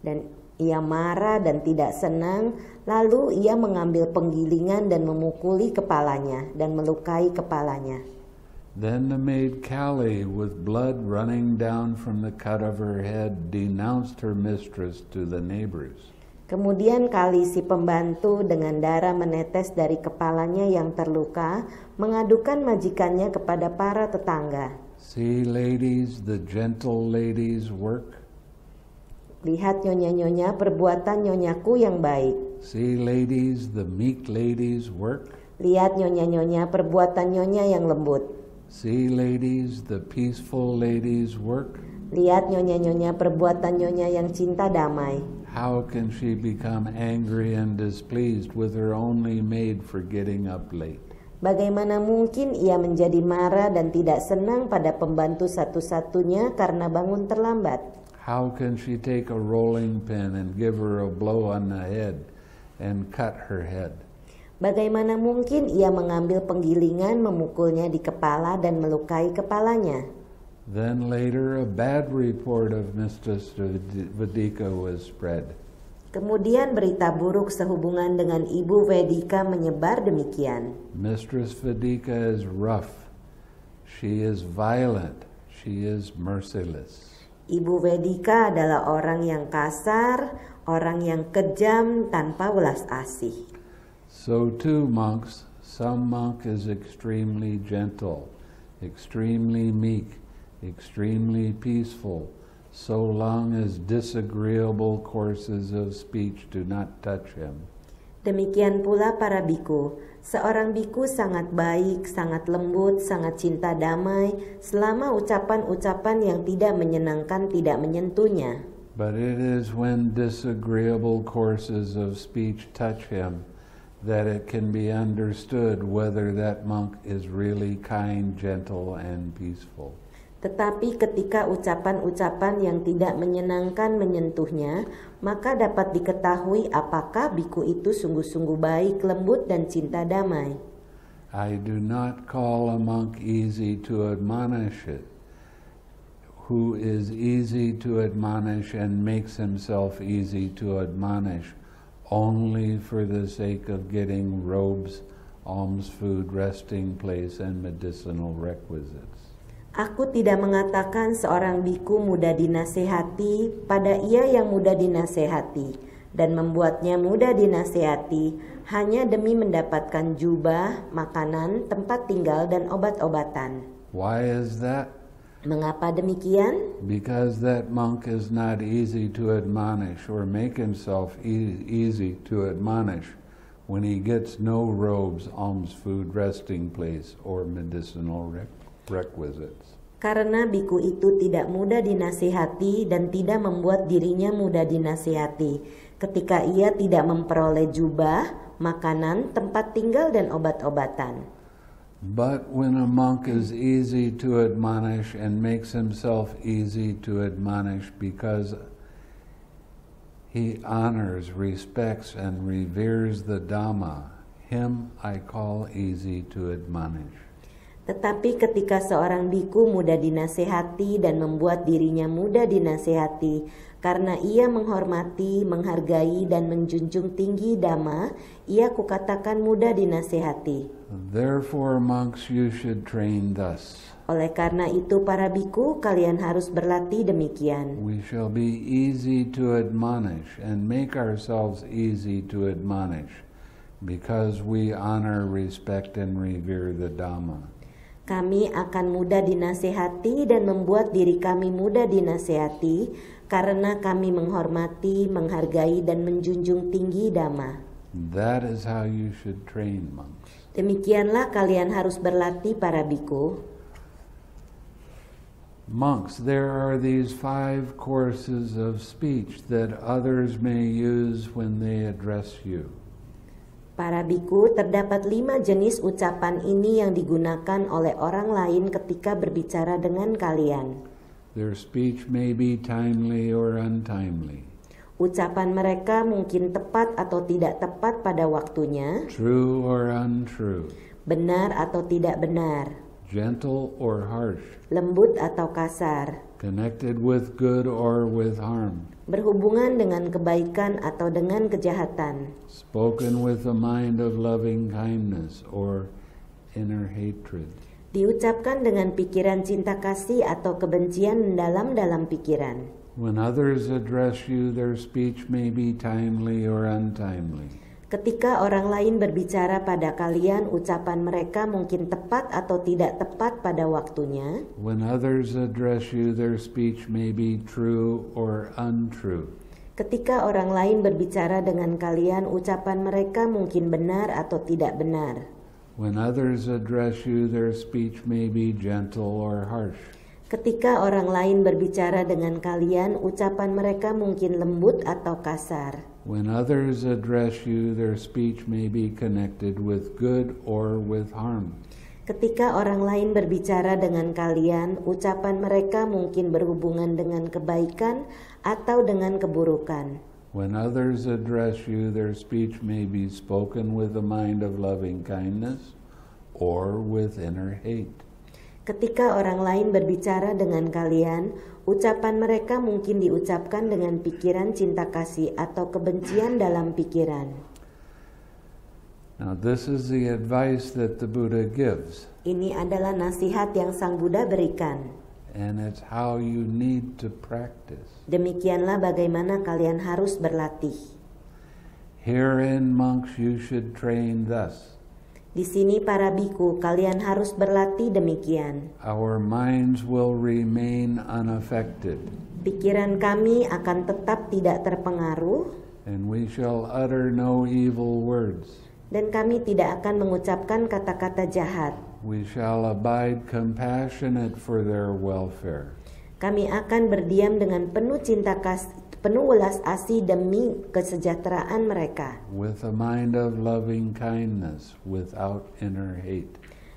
Dan ia marah dan tidak senang, lalu ia mengambil penggilingan dan memukuli kepalanya dan melukai kepalanya. Then the maid Kali, with blood running down from the cut of her head, denounced her mistress to the neighbors. Kemudian Kali si pembantu dengan darah menetes dari kepalanya yang terluka mengadukan majikannya kepada para tetangga. See ladies, the gentle ladies work. Lihat nyonya-nyonya perbuatan nyonya-ku yang baik. See ladies, the meek ladies work. Lihat nyonya-nyonya perbuatan nyonya yang lembut. See ladies, the peaceful ladies work. Lihat nyonya-nyonya perbuatan nyonya yang cinta damai. How can she become angry and displeased with her only maid for getting up late? Bagaimana mungkin ia menjadi marah dan tidak senang pada pembantu satu-satunya karena bangun terlambat? How can she take a rolling pin and give her a blow on the head and cut her head? Bagaimana mungkin ia mengambil penggilingan, memukulnya di kepala dan melukai kepalanya? Then later a bad report of Mistress Vedika was spread. Kemudian berita buruk sehubungan dengan Ibu Vedika menyebar demikian. Mistress Vedika is rough. She is violent. She is merciless. Ibu Vedika adalah orang yang kasar, orang yang kejam tanpa welas asih. So too monks, some monk is extremely gentle, extremely meek, extremely peaceful, so long as disagreeable courses of speech do not touch him. Demikian pula para biku. Seorang biku sangat baik, sangat lembut, sangat cinta damai, selama ucapan-ucapan yang tidak menyenangkan tidak menyentuhnya. But it is when disagreeable courses of speech touch him that it can be understood whether that monk is really kind, gentle, and peaceful. Tetapi ketika ucapan-ucapan yang tidak menyenangkan menyentuhnya, maka dapat diketahui apakah biku itu sungguh-sungguh baik, lembut, dan cinta damai. I do not call a monk easy to admonish it, who is easy to admonish and makes himself easy to admonish, only for the sake of getting robes, alms food, resting place, and medicinal requisites. Aku tidak mengatakan seorang biku mudah dinasehati pada ia yang mudah dinasehati dan membuatnya mudah dinasehati hanya demi mendapatkan jubah, makanan, tempat tinggal, dan obat-obatan. Why is that? Mengapa demikian? Because that monk is not easy to admonish or make himself easy to admonish when he gets no robes, alms food, resting place, or medicinal requisites. Karena biku itu tidak mudah dinasihati dan tidak membuat dirinya mudah dinasihati ketika ia tidak memperoleh jubah, makanan, tempat tinggal, dan obat-obatan. But when a monk is easy to admonish and makes himself easy to admonish because he honors, respects, and reveres the Dhamma, him I call easy to admonish. Tetapi ketika seorang biku mudah dinasehati dan membuat dirinya mudah dinasehati, karena ia menghormati, menghargai, dan menjunjung tinggi Dhamma, ia kukatakan mudah dinasehati. Therefore, monks, you should train thus. Oleh karena itu, para biku, kalian harus berlatih demikian. We shall be easy to admonish and make ourselves easy to admonish, because we honor, respect, and revere the Dhamma. Kami akan mudah dinasehati dan membuat diri kami mudah dinasehati karena kami menghormati, menghargai, dan menjunjung tinggi Dhamma. That is how you should train, monks. Demikianlah kalian harus berlatih para biku. monks, there are these five courses of speech that others may use when they address you. Para biku, terdapat lima jenis ucapan ini yang digunakan oleh orang lain ketika berbicara dengan kalian. Their speech may be timely or untimely. Ucapan mereka mungkin tepat atau tidak tepat pada waktunya. True or untrue. Benar atau tidak benar. Gentle or harsh. Lembut atau kasar. Connected with good or with harm. Berhubungan dengan kebaikan atau dengan kejahatan. Spoken with a mind of loving kindness or inner hatred. Diucapkan dengan pikiran cinta kasih atau kebencian mendalam dalam pikiran. When others address you, their speech may be timely or untimely. Ketika orang lain berbicara pada kalian, ucapan mereka mungkin tepat atau tidak tepat pada waktunya. When others address you, their speech may be true or untrue. Ketika orang lain berbicara dengan kalian, ucapan mereka mungkin benar atau tidak benar. When others address you, their speech may be gentle or harsh. Ketika orang lain berbicara dengan kalian, ucapan mereka mungkin lembut atau kasar. When others address you, their speech may be connected with good or with harm. Ketika orang lain berbicara dengan kalian, ucapan mereka mungkin berhubungan dengan kebaikan atau dengan keburukan. When others address you, their speech may be spoken with a mind of loving kindness or with inner hate. Ketika orang lain berbicara dengan kalian, ucapan mereka mungkin diucapkan dengan pikiran cinta kasih atau kebencian dalam pikiran. Now this is the advice that the Buddha gives. Ini adalah nasihat yang Sang Buddha berikan. And it's how you need to practice. Demikianlah bagaimana kalian harus berlatih. Herein monks you should train thus. Di sini para biku, kalian harus berlatih demikian. Our minds will remain unaffected. Pikiran kami akan tetap tidak terpengaruh. And we shall utter no evil words. Dan kami tidak akan mengucapkan kata-kata jahat. We shall abide compassionate for their welfare. Kami akan berdiam dengan penuh cinta kasih, penuh welas asih demi kesejahteraan mereka. With a mind of loving kindness, without inner hate.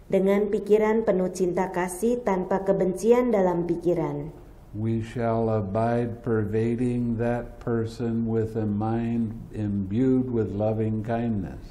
Dengan pikiran penuh cinta kasih tanpa kebencian dalam pikiran. We shall abide pervading that person with a mind imbued with loving kindness.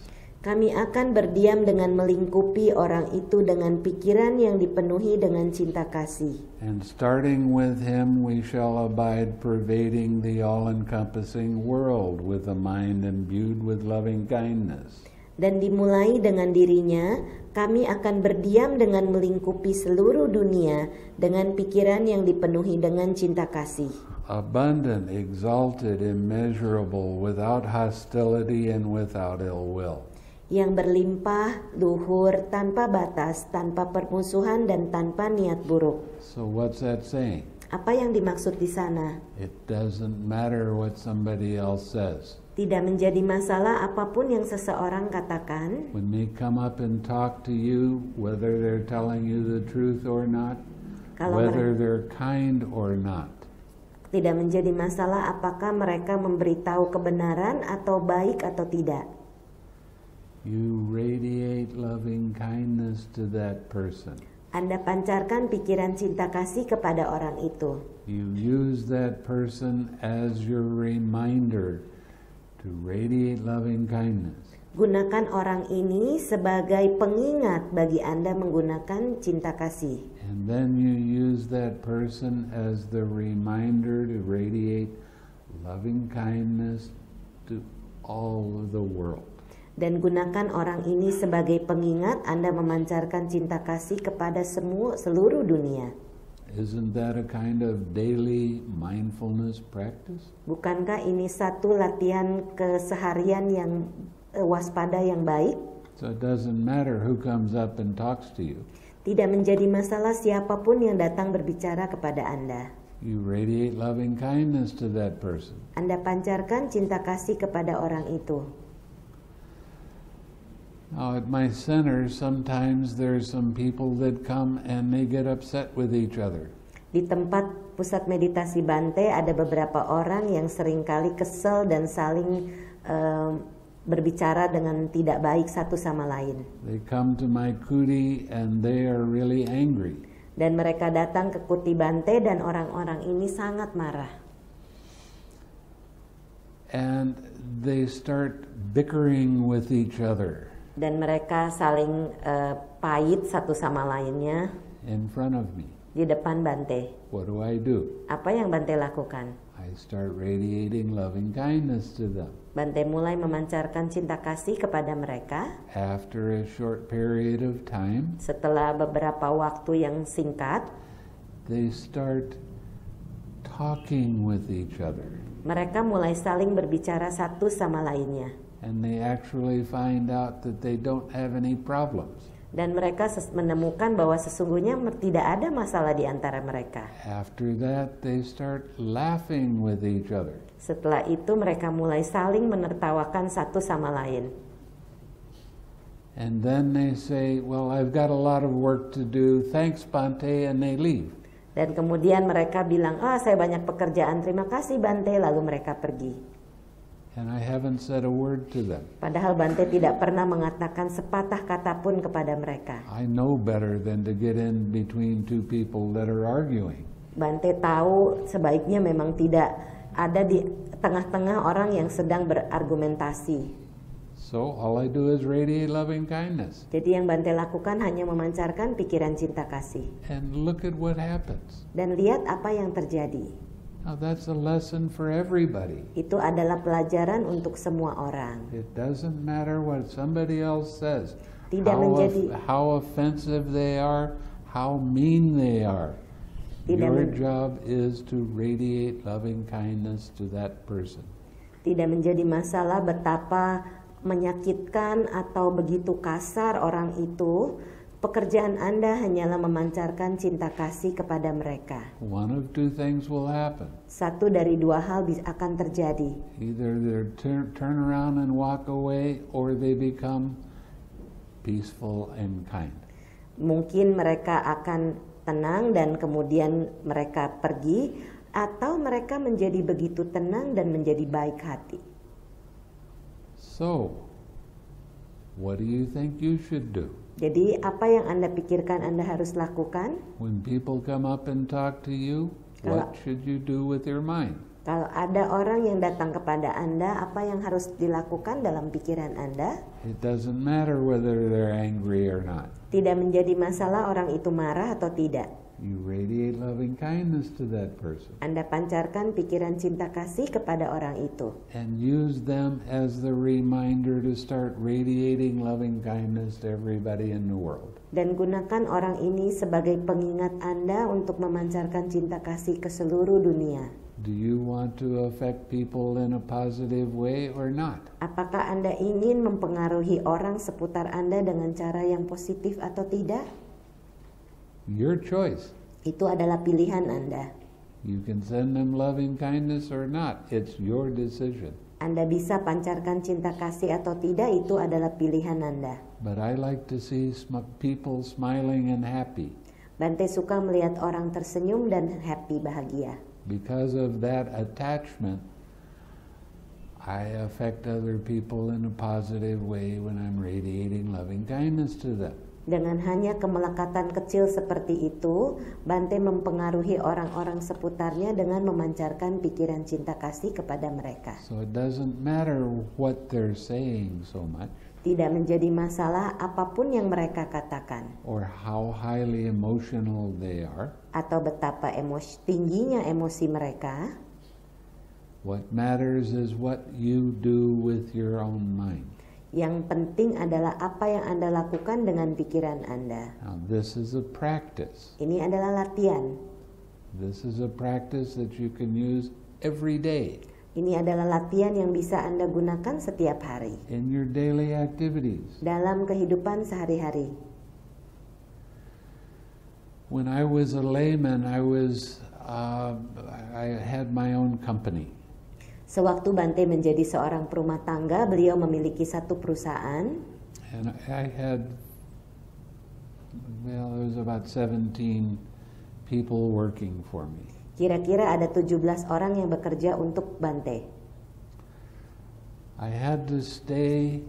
Kami akan berdiam dengan melingkupi orang itu dengan pikiran yang dipenuhi dengan cinta kasih. And starting with him, we shall abide pervading the all-encompassing world with a mind imbued with loving kindness. Dan dimulai dengan dirinya, kami akan berdiam dengan melingkupi seluruh dunia dengan pikiran yang dipenuhi dengan cinta kasih. Abundant, exalted, immeasurable, without hostility and without ill will. Yang berlimpah, luhur, tanpa batas, tanpa permusuhan, dan tanpa niat buruk. So what's that saying? Apa yang dimaksud di sana? It doesn't matter what somebody else says. Tidak menjadi masalah apapun yang seseorang katakan. When they come up and talk to you, whether they're telling you the truth or not, whether they're kind or not. Tidak menjadi masalah apakah mereka memberitahu kebenaran atau baik atau tidak. You radiate loving kindness to that person. Anda pancarkan pikiran cinta kasih kepada orang itu. You use that person as your reminder to radiate loving kindness. Gunakan orang ini sebagai pengingat bagi Anda menggunakan cinta kasih. And then you use that person as the reminder to radiate loving kindness to all of the world. Dan gunakan orang ini sebagai pengingat Anda memancarkan cinta kasih kepada semua seluruh dunia. Isn't that a kind of daily mindfulness practice? Bukankah ini satu latihan keseharian yang uh, waspada yang baik? So it doesn't matter who comes up and talks to you. Tidak menjadi masalah siapapun yang datang berbicara kepada Anda. You radiate loving kindness to that person. Anda pancarkan cinta kasih kepada orang itu. Now at my center, sometimes there's some people that come and they get upset with each other. Di tempat pusat meditasi Bante ada beberapa orang yang seringkali kesel dan saling uh, berbicara dengan tidak baik satu sama lain. They come to my kuti and they are really angry. Dan mereka datang ke kuti Bante dan orang-orang ini sangat marah. And they start bickering with each other. Dan mereka saling uh, pahit satu sama lainnya. In front of me. Di depan Bante. What do I do? Apa yang Bante lakukan? I start radiating loving kindness to them. Bante mulai memancarkan cinta kasih kepada mereka. After a short period of time. Setelah beberapa waktu yang singkat. They start talking with each other. Mereka mulai saling berbicara satu sama lainnya. And they actually find out that they don't have any problems. Dan mereka menemukan bahwa sesungguhnya tidak ada masalah di antara mereka. After that, they start laughing with each other. Setelah itu mereka mulai saling menertawakan satu sama lain. And then they say, "Well, I've got a lot of work to do. Thanks, Bante," and they leave. Dan kemudian mereka bilang, "Ah, saya banyak pekerjaan, terima kasih Bante," lalu mereka pergi. And I haven't said a word to them. Padahal Bante tidak pernah mengatakan sepatah kata pun kepada mereka. I know better than to get in between two people that are arguing. Bante tahu sebaiknya memang tidak ada di tengah-tengah orang yang sedang berargumentasi. So all I do is radiate loving kindness. Jadi yang Bante lakukan hanya memancarkan pikiran cinta kasih. And look at what happens. Dan lihat apa yang terjadi. Now that's a lesson for everybody. Itu adalah pelajaran untuk semua orang. It doesn't matter what somebody else says. Tidak how menjadi of, how offensive they are, how mean they are. Tidak Your job is to radiate loving kindness to that person. Tidak menjadi masalah betapa menyakitkan atau begitu kasar orang itu, pekerjaan Anda hanyalah memancarkan cinta kasih kepada mereka. One of two things will happen. Satu dari dua hal akan terjadi. Either they turn, turn around and walk away, or they become peaceful and kind. Mungkin mereka akan tenang dan kemudian mereka pergi, atau mereka menjadi begitu tenang dan menjadi baik hati. So, what do you think you should do? Jadi apa yang Anda pikirkan Anda harus lakukan? When people come up and talk to you, kalau, what should you do with your mind? Kalau ada orang yang datang kepada Anda, apa yang harus dilakukan dalam pikiran Anda? It doesn't matter whether they're angry or not. Tidak menjadi masalah orang itu marah atau tidak. You radiate loving kindness to that person. Anda pancarkan pikiran cinta kasih kepada orang itu. And use them as the reminder to start radiating loving kindness to everybody in the world. Dan gunakan orang ini sebagai pengingat Anda untuk memancarkan cinta kasih ke seluruh dunia. Do you want to affect people in a positive way or not? Apakah Anda ingin mempengaruhi orang seputar Anda dengan cara yang positif atau tidak? Your choice. Itu adalah pilihan Anda. You can send them loving kindness or not. It's your decision. Anda bisa pancarkan cinta kasih atau tidak, itu adalah pilihan Anda. But I like to see people smiling and happy. Bante suka melihat orang tersenyum dan happy, bahagia. Because of that attachment, I affect other people in a positive way when I'm radiating loving kindness to them. Dengan hanya kemelekatan kecil seperti itu, Bante mempengaruhi orang-orang seputarnya dengan memancarkan pikiran cinta kasih kepada mereka. So it doesn't matter what they're saying so much. Tidak menjadi masalah apapun yang mereka katakan. Or how highly emotional they are. Atau betapa emosi, tingginya emosi mereka. What matters is what you do with your own mind. Yang penting adalah apa yang Anda lakukan dengan pikiran Anda. Now, this is a practice. Ini adalah latihan. This is a practice that you can use every day. Ini adalah latihan yang bisa Anda gunakan setiap hari. In your daily activities. Dalam kehidupan sehari-hari. When I was a layman, I was uh, I had my own company. Sewaktu Bante menjadi seorang perumah tangga, beliau memiliki satu perusahaan. And I had, well, there was about seventeen people working for me. Kira-kira ada tujuh belas orang yang bekerja untuk Bante. I had to stay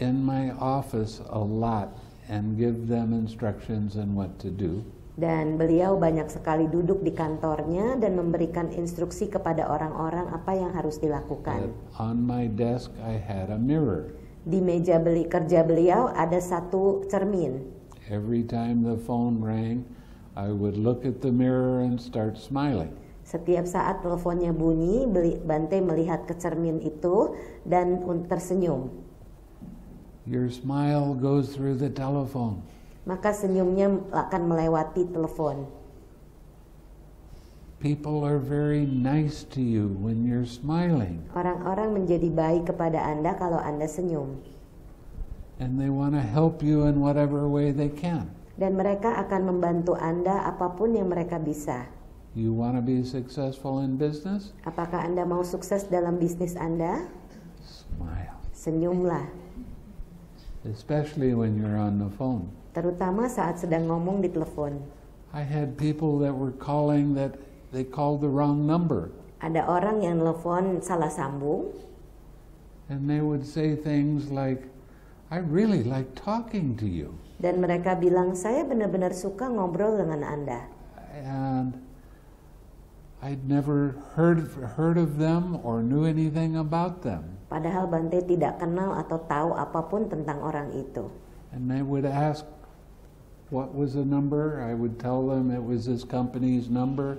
in my office a lot and give them instructions on what to do. Dan beliau banyak sekali duduk di kantornya dan memberikan instruksi kepada orang-orang apa yang harus dilakukan. On my desk I had a mirror. Di meja beli kerja beliau ada satu cermin. Every time the phone rang, I would look at the mirror and start smiling. Setiap saat teleponnya bunyi, Bante melihat ke cermin itu dan tersenyum. Your smile goes through the telephone. Maka senyumnya akan melewati telepon. People are very nice to you when you're smiling. Orang-orang menjadi baik kepada Anda kalau Anda senyum. And they want to help you in whatever way they can. Dan mereka akan membantu Anda apapun yang mereka bisa. You want to be successful in business? Apakah Anda mau sukses dalam bisnis Anda? Smile. Senyumlah. Especially when you're on the phone. Terutama saat sedang ngomong di telepon. I had people that were calling that they called the wrong number. Ada orang yang telepon salah sambung. And they would say things like, I really like talking to you. Dan mereka bilang, saya benar-benar suka ngobrol dengan Anda. And I'd never heard heard of them or knew anything about them. Padahal Bante tidak kenal atau tahu apapun tentang orang itu. And they would ask, what was the number? I would tell them it was this company's number,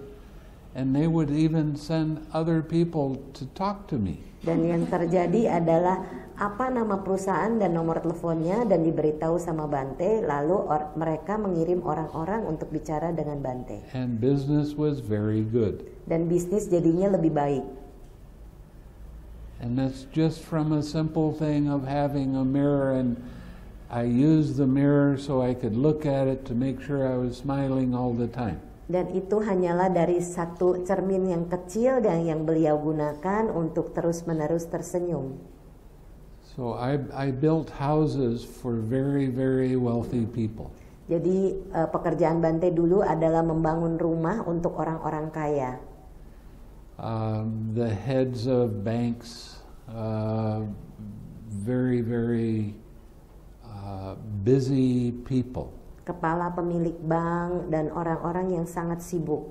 and they would even send other people to talk to me. Dan yang terjadi adalah apa nama perusahaan dan nomor teleponnya dan diberitahu sama Bante, lalu or, mereka mengirim orang-orang untuk bicara dengan Bante. And business was very good. Dan bisnis jadinya lebih baik. And that's just from a simple thing of having a mirror, and I used the mirror so I could look at it to make sure I was smiling all the time. Dan itu hanyalah dari satu cermin yang kecil dan yang beliau gunakan untuk terus-menerus tersenyum. So I, I built houses for very very wealthy people. Jadi uh, pekerjaan Bante dulu adalah membangun rumah untuk orang-orang kaya. Um, the heads of banks, uh, very very Uh, busy people. Kepala pemilik bank dan orang-orang yang sangat sibuk.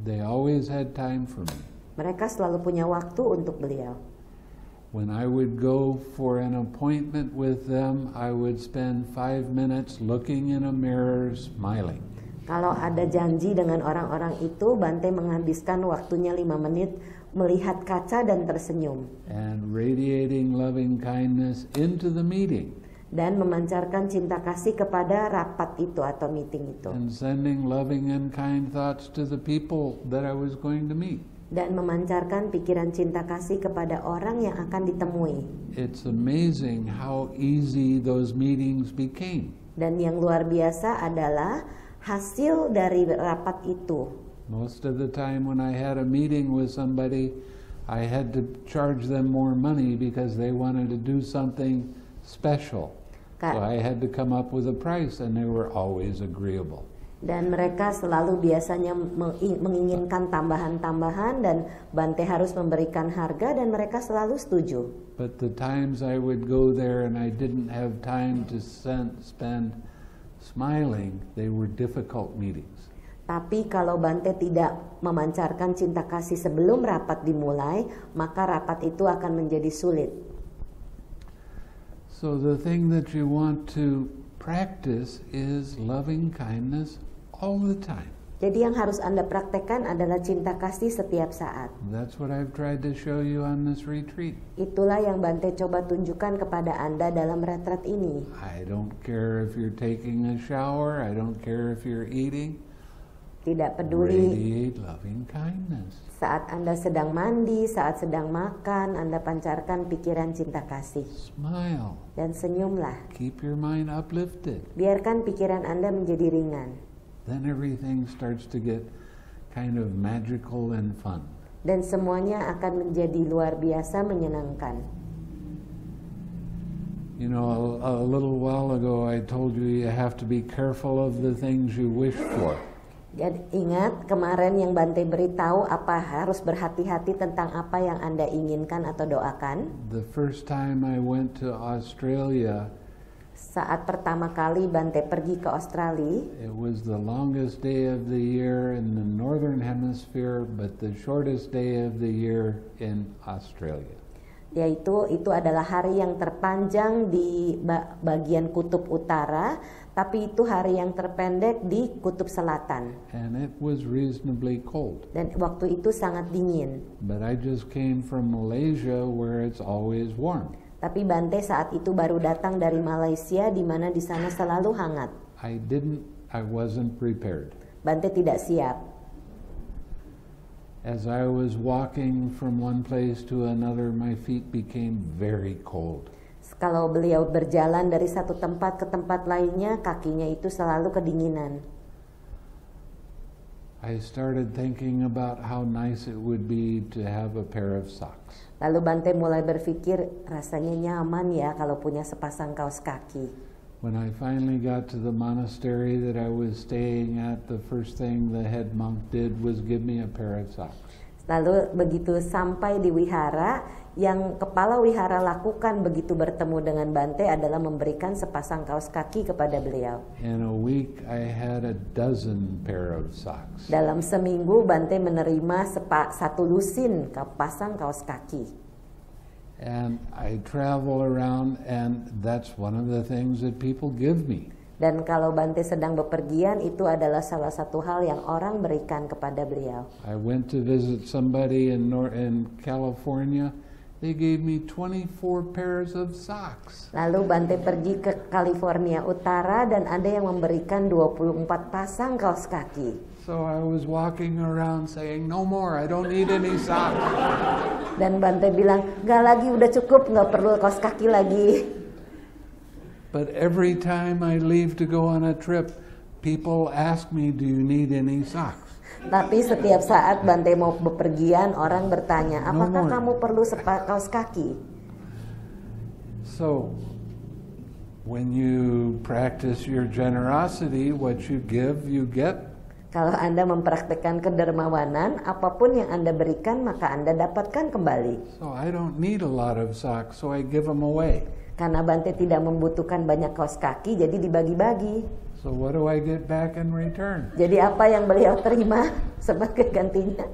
They always had time for me. Mereka selalu punya waktu untuk beliau. When I would go for an appointment with them, I would spend five minutes looking in a mirror, smiling. Kalau ada janji dengan orang-orang itu, Bante menghabiskan waktunya lima menit melihat kaca dan tersenyum. And radiating loving kindness into the meeting. Dan memancarkan cinta kasih kepada rapat itu atau meeting itu. And sending loving and kind thoughts to the people that I was going to meet. Dan memancarkan pikiran cinta kasih kepada orang yang akan ditemui. It's amazing how easy those meetings became. Dan yang luar biasa adalah hasil dari rapat itu. Most of the time when I had a meeting with somebody, I had to charge them more money because they wanted to do something special. So I had to come up with a price, and they were always agreeable. Dan mereka selalu biasanya menginginkan tambahan-tambahan, dan Bante harus memberikan harga, dan mereka selalu setuju. But the times I would go there and I didn't have time to spend smiling, they were difficult meetings. Tapi kalau Bante tidak memancarkan cinta kasih sebelum rapat dimulai, maka rapat itu akan menjadi sulit. So the thing that you want to practice is loving kindness all the time. Jadi yang harus Anda praktekkan adalah cinta kasih setiap saat. That's what I've tried to show you on this retreat. Itulah yang Bante coba tunjukkan kepada Anda dalam retreat ini. I don't care if you're taking a shower, I don't care if you're eating. Tidak peduli. Radiate loving kindness. Saat Anda sedang mandi, saat sedang makan, Anda pancarkan pikiran cinta kasih. Smile. Dan senyumlah. Keep your mind uplifted. Biarkan pikiran Anda menjadi ringan. Then everything starts to get kind of magical and fun. Dan semuanya akan menjadi luar biasa menyenangkan. You know, a, a little while ago I told you you have to be careful of the things you wish for. Jadi ingat kemarin yang Bante beritahu apa harus berhati-hati tentang apa yang Anda inginkan atau doakan. The first time I went to Australia, saat pertama kali Bante pergi ke Australia, it was the longest day of the year in the northern hemisphere, but the shortest day of the year in Australia. Yaitu itu adalah hari yang terpanjang di bagian kutub utara, tapi itu hari yang terpendek di kutub selatan. And it was reasonably cold. Dan waktu itu sangat dingin. But I just came from Malaysia where it's always warm. Tapi Bante saat itu baru datang dari Malaysia di mana di sana selalu hangat. I didn't I wasn't prepared. Bante tidak siap. As I was walking from one place to another, my feet became very cold. Kalau beliau berjalan dari satu tempat ke tempat lainnya, kakinya itu selalu kedinginan. I started thinking about how nice it would be to have a pair of socks. Lalu Bante mulai berpikir rasanya nyaman ya kalau punya sepasang kaos kaki. When I finally got to the monastery that I was staying at, the first thing the head monk did was give me a pair of socks. Lalu begitu sampai di wihara, yang kepala wihara lakukan begitu bertemu dengan Bante adalah memberikan sepasang kaos kaki kepada beliau. In a week, I had a dozen pair of socks. Dalam seminggu, Bante menerima sepa, satu lusin pasang kaos kaki. And I travel around, and that's one of the things that people give me. Dan kalau Bante sedang bepergian, itu adalah salah satu hal yang orang berikan kepada beliau. I went to visit somebody in in California. They gave me twenty-four pairs of socks. Lalu Bante pergi ke California Utara dan ada yang memberikan dua puluh empat pasang kaos kaki. So I was walking around saying, no more, I don't need any socks. Dan Bante bilang, gak lagi, udah cukup, gak perlu kaos kaki lagi. But every time I leave to go on a trip, people ask me, do you need any socks? Tapi setiap saat Bante mau bepergian, orang bertanya, apakah kamu perlu sepa kaos kaki? So, when you practice your generosity, what you give, you get. Kalau Anda mempraktikkan kedermawanan, apapun yang Anda berikan, maka Anda dapatkan kembali. So I don't need a lot of socks, so I give them away. Karena Bante tidak membutuhkan banyak kaos kaki, jadi dibagi-bagi. So what do I get back in return? Jadi apa yang beliau terima sebagai gantinya?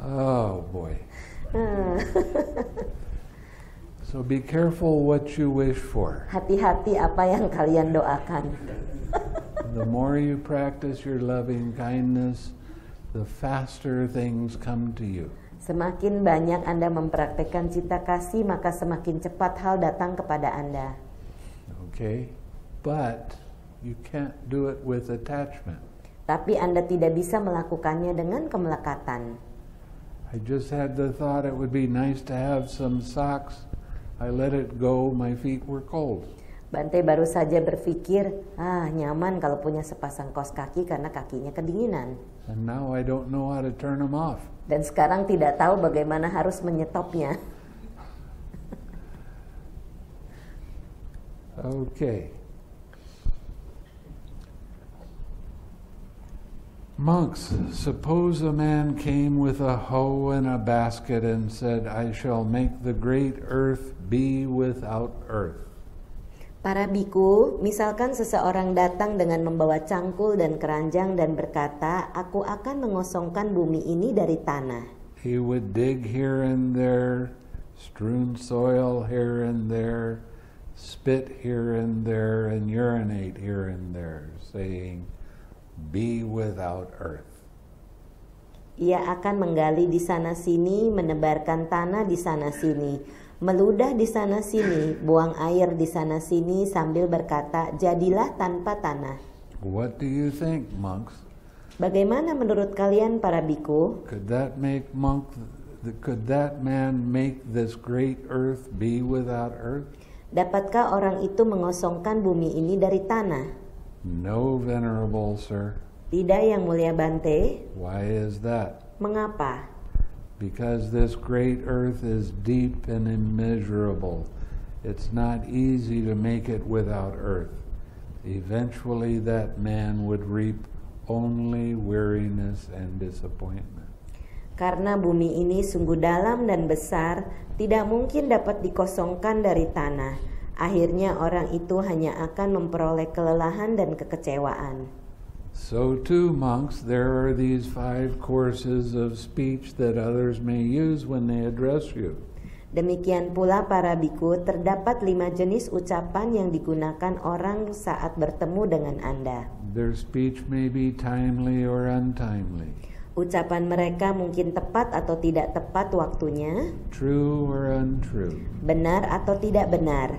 Oh boy. So be careful what you wish for. Hati-hati apa yang kalian doakan. The more you practice your loving kindness, the faster things come to you. Semakin banyak Anda mempraktikkan cinta kasih, maka semakin cepat hal datang kepada Anda. Okay, but you can't do it with attachment. Tapi Anda tidak bisa melakukannya dengan kemelekatan. I just had the thought it would be nice to have some socks. I let it go. My feet were cold. Bante baru saja berpikir, ah nyaman kalau punya sepasang kaos kaki karena kakinya kedinginan. And now I don't know how to turn them off. Dan sekarang tidak tahu bagaimana harus menyetopnya. Okay. Monks, suppose a man came with a hoe and a basket and said, I shall make the great earth be without earth. Para biku, misalkan seseorang datang dengan membawa cangkul dan keranjang dan berkata, aku akan mengosongkan bumi ini dari tanah. He would dig here and there, strewn soil here and there, spit here and there, and urinate here and there, saying, be without earth. Ia akan menggali di sana-sini, menebarkan tanah di sana-sini, meludah di sana-sini, buang air di sana-sini, sambil berkata, jadilah tanpa tanah. What do you think, monks? Bagaimana menurut kalian, para biku? Could that make monk, could that man make this great earth be without earth? Dapatkah orang itu mengosongkan bumi ini dari tanah? No, venerable sir. Tidak, yang mulia Bante. Why is that? Mengapa? Because this great earth is deep and immeasurable. It's not easy to make it without earth. Eventually that man would reap only weariness and disappointment. Karena bumi ini sungguh dalam dan besar, tidak mungkin dapat dikosongkan dari tanah. Akhirnya orang itu hanya akan memperoleh kelelahan dan kekecewaan. So too, monks, there are these five courses of speech that others may use when they address you. Demikian pula para biku, terdapat lima jenis ucapan yang digunakan orang saat bertemu dengan Anda. Their speech may be timely or untimely. Ucapan mereka mungkin tepat atau tidak tepat waktunya. True or untrue. Benar atau tidak benar.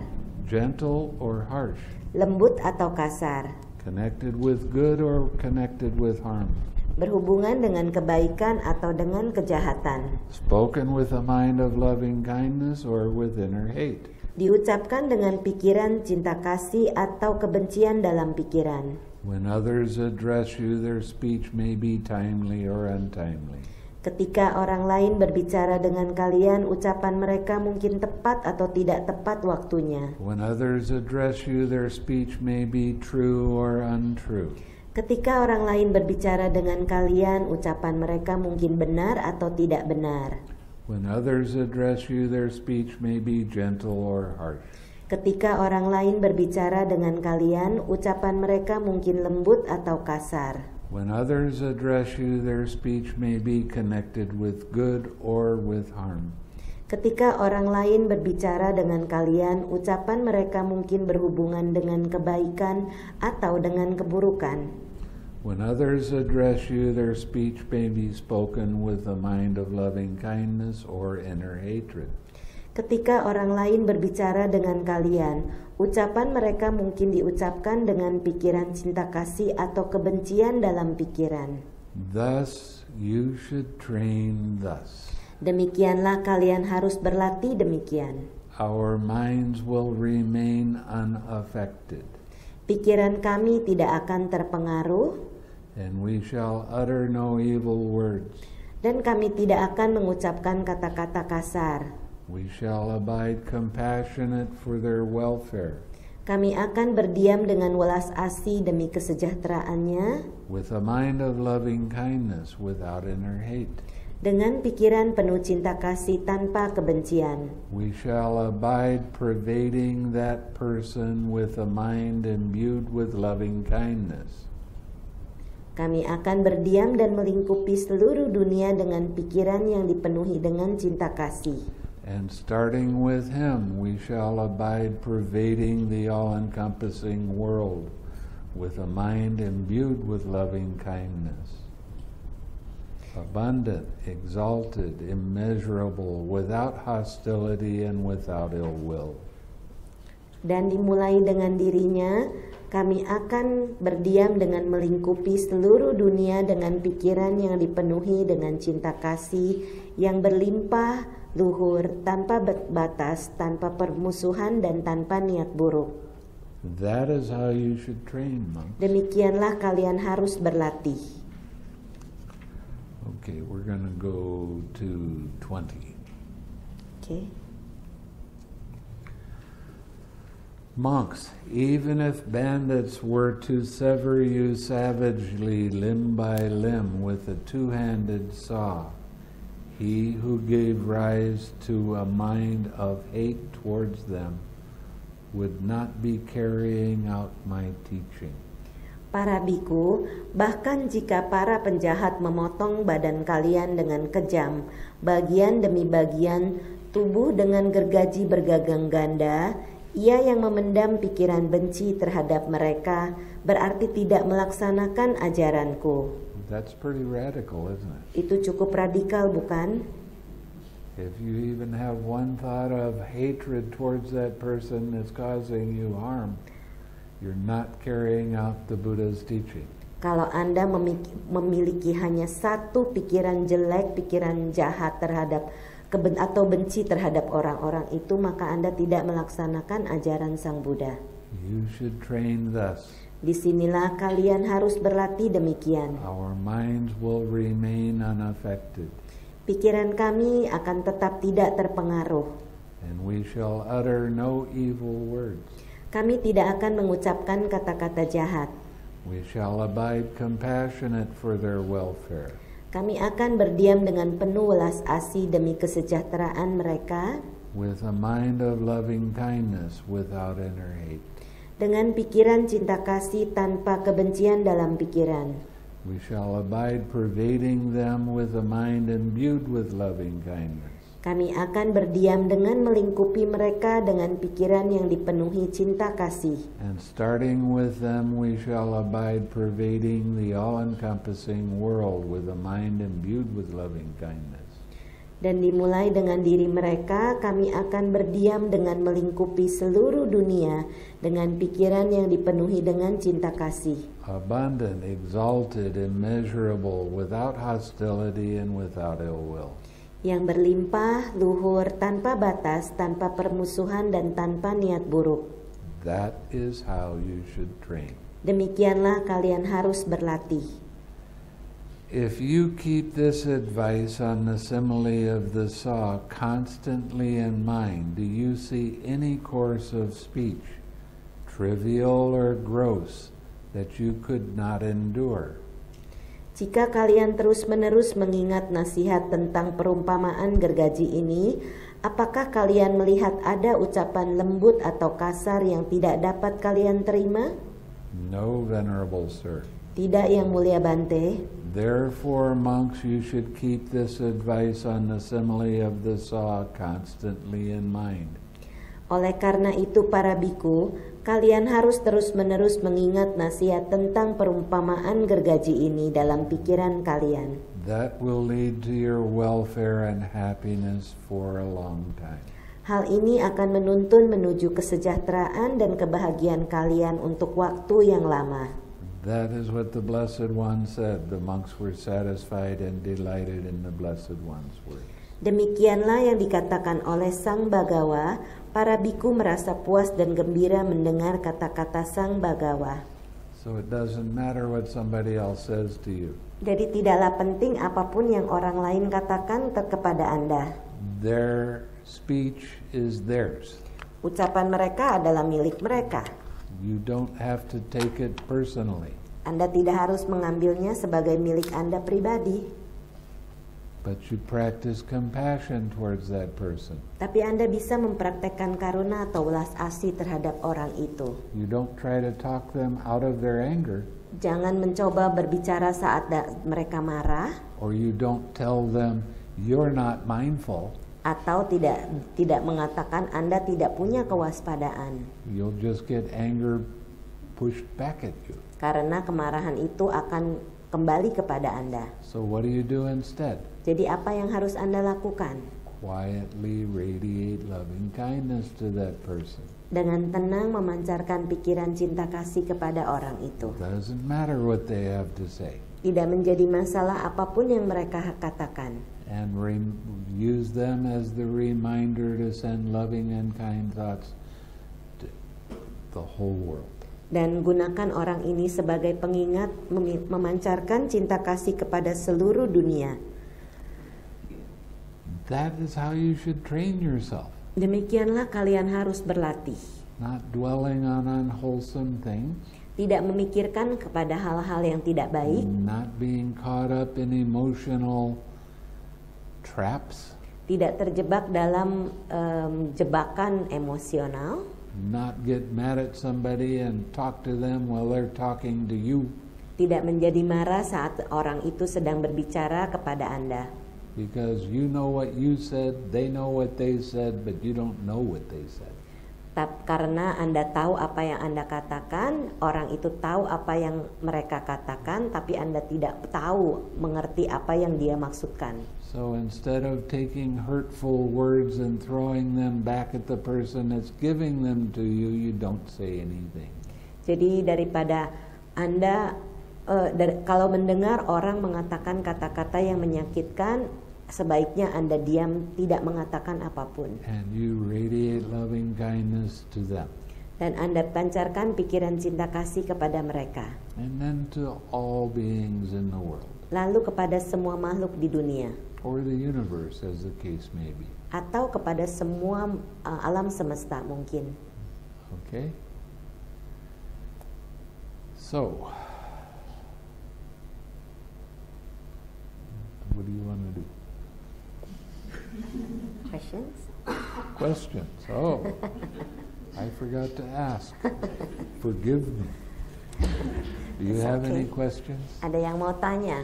Gentle or harsh. Lembut atau kasar. Connected with good or connected with harm. Berhubungan dengan kebaikan atau dengan kejahatan. Spoken with a mind of loving kindness or with inner hate. Diucapkan dengan pikiran cinta kasih atau kebencian dalam pikiran. When others address you, their speech may be timely or untimely. Ketika orang lain berbicara dengan kalian, ucapan mereka mungkin tepat atau tidak tepat waktunya. When others address you, their speech may be true or untrue. Ketika orang lain berbicara dengan kalian, ucapan mereka mungkin benar atau tidak benar. When others address you, their speech may be gentle or harsh. Ketika orang lain berbicara dengan kalian, ucapan mereka mungkin lembut atau kasar. When others address you, their speech may be connected with good or with harm. Ketika orang lain berbicara dengan kalian, ucapan mereka mungkin berhubungan dengan kebaikan atau dengan keburukan. When others address you, their speech may be spoken with a mind of loving kindness or inner hatred. Ketika orang lain berbicara dengan kalian, ucapan mereka mungkin diucapkan dengan pikiran cinta kasih atau kebencian dalam pikiran. Thus you should train thus. Demikianlah kalian harus berlatih demikian. Our minds will remain unaffected. Pikiran kami tidak akan terpengaruh. And we shall utter no evil words. Dan kami tidak akan mengucapkan kata-kata kasar. We shall abide compassionate for their welfare. Kami akan berdiam dengan welas asih demi kesejahteraannya. With a mind of loving kindness without inner hate. Dengan pikiran penuh cinta kasih tanpa kebencian. We shall abide pervading that person with a mind imbued with loving kindness. Kami akan berdiam dan melingkupi seluruh dunia dengan pikiran yang dipenuhi dengan cinta kasih. And starting with him, we shall abide pervading the all-encompassing world with a mind imbued with loving kindness. Abundant, exalted, immeasurable, without hostility and without ill will. Dan dimulai dengan dirinya, kami akan berdiam dengan melingkupi seluruh dunia dengan pikiran yang dipenuhi dengan cinta kasih yang berlimpah, luhur, tanpa batas, tanpa permusuhan, dan tanpa niat buruk. That is how you should train, monks. Demikianlah kalian harus berlatih. Okay, we're gonna go to twenty. Okay. Monks, even if bandits were to sever you savagely limb by limb with a two-handed saw, he who gave rise to a mind of hate towards them would not be carrying out my teaching. Para biku, bahkan jika para penjahat memotong badan kalian dengan kejam, bagian demi bagian, tubuh dengan gergaji bergagang ganda, ia yang memendam pikiran benci terhadap mereka, berarti tidak melaksanakan ajaranku. That's pretty radical, isn't it? Itu cukup radikal, bukan? If you even have one thought of hatred towards that person that's causing you harm, you're not carrying out the Buddha's teaching. Kalau Anda memiliki hanya satu pikiran jelek, pikiran jahat terhadap keben atau benci terhadap orang-orang itu, maka Anda tidak melaksanakan ajaran Sang Buddha. You should train thus. Disinilah kalian harus berlatih demikian. Our minds will remain unaffected. Pikiran kami akan tetap tidak terpengaruh. And we shall utter no evil words. Kami tidak akan mengucapkan kata-kata jahat. We shall abide compassionate for their welfare. Kami akan berdiam dengan penuh welas asih demi kesejahteraan mereka. With a mind of loving kindness without inner hate. Dengan pikiran cinta kasih tanpa kebencian dalam pikiran. We shall abide pervading them with a mind imbued with loving kindness. Kami akan berdiam dengan melingkupi mereka dengan pikiran yang dipenuhi cinta kasih. And starting with them, we shall abide pervading the all-encompassing world with a mind imbued with loving kindness. Dan dimulai dengan diri mereka, kami akan berdiam dengan melingkupi seluruh dunia dengan pikiran yang dipenuhi dengan cinta kasih. Abundant, exalted, immeasurable, without hostility and without ill will. Yang berlimpah, luhur, tanpa batas, tanpa permusuhan, dan tanpa niat buruk. That is how you should train. Demikianlah kalian harus berlatih. If you keep this advice on the simile of the saw constantly in mind, do you see any course of speech, trivial or gross, that you could not endure? Jika kalian terus-menerus mengingat nasihat tentang perumpamaan gergaji ini, apakah kalian melihat ada ucapan lembut atau kasar yang tidak dapat kalian terima? No, venerable sir. Tidak, yang mulia Bante. Therefore, monks, you should keep this advice on the simile of the saw constantly in mind. Oleh karena itu, para biku, kalian harus terus-menerus mengingat nasihat tentang perumpamaan gergaji ini dalam pikiran kalian. That will lead to your welfare and happiness for a long time. Hal ini akan menuntun menuju kesejahteraan dan kebahagiaan kalian untuk waktu yang lama. That is what the Blessed One said. The monks were satisfied and delighted in the Blessed One's words. Demikianlah yang dikatakan oleh Sang Bhagawa. Para biku merasa puas dan gembira mendengar kata-kata Sang Bhagawa. So it doesn't matter what somebody else says to you. Jadi tidaklah penting apapun yang orang lain katakan kepada Anda. Their speech is theirs. Ucapan mereka adalah milik mereka. You don't have to take it personally. Anda tidak harus mengambilnya sebagai milik Anda pribadi. But you practice compassion towards that person. Tapi Anda bisa mempraktekkan karuna atau welas asih terhadap orang itu. You don't try to talk them out of their anger. Jangan mencoba berbicara saat mereka marah. Or you don't tell them you're not mindful. Atau tidak tidak mengatakan Anda tidak punya kewaspadaan. You'll just get anger pushed back at you. Karena kemarahan itu akan kembali kepada Anda. So what do you do instead? Jadi apa yang harus Anda lakukan? Quietly radiate loving kindness to that person. Dengan tenang memancarkan pikiran cinta kasih kepada orang itu. Doesn't matter what they have to say. Tidak menjadi masalah apapun yang mereka katakan. And use them as the reminder to send loving and kind thoughts to the whole world. Dan gunakan orang ini sebagai pengingat memancarkan cinta kasih kepada seluruh dunia. That is how you should train yourself. Demikianlah kalian harus berlatih. Not dwelling on unwholesome things. Tidak memikirkan kepada hal-hal yang tidak baik. Not being caught up in emotional traps. Tidak terjebak dalam um, jebakan emosional. Not get mad at somebody and talk to them while they're talking to you. Tidak menjadi marah saat orang itu sedang berbicara kepada Anda. Because you know what you said, they know what they said, but you don't know what they said. Tapi karena Anda tahu apa yang Anda katakan, orang itu tahu apa yang mereka katakan, tapi Anda tidak tahu mengerti apa yang dia maksudkan. So instead of taking hurtful words and throwing them back at the person that's giving them to you, you don't say anything. Jadi daripada Anda Uh, kalau mendengar orang mengatakan kata-kata yang menyakitkan, sebaiknya Anda diam, tidak mengatakan apapun. And you radiate loving kindness to them. Dan Anda pancarkan pikiran cinta kasih kepada mereka. And then to all beings in the world. Lalu kepada semua makhluk di dunia. Or the universe, as the case may be. Atau kepada semua uh, alam semesta mungkin. Okay. So, what do you want to do? Questions? Questions. Oh, I forgot to ask. Forgive me. Do you have any questions? Ada yang mau tanya?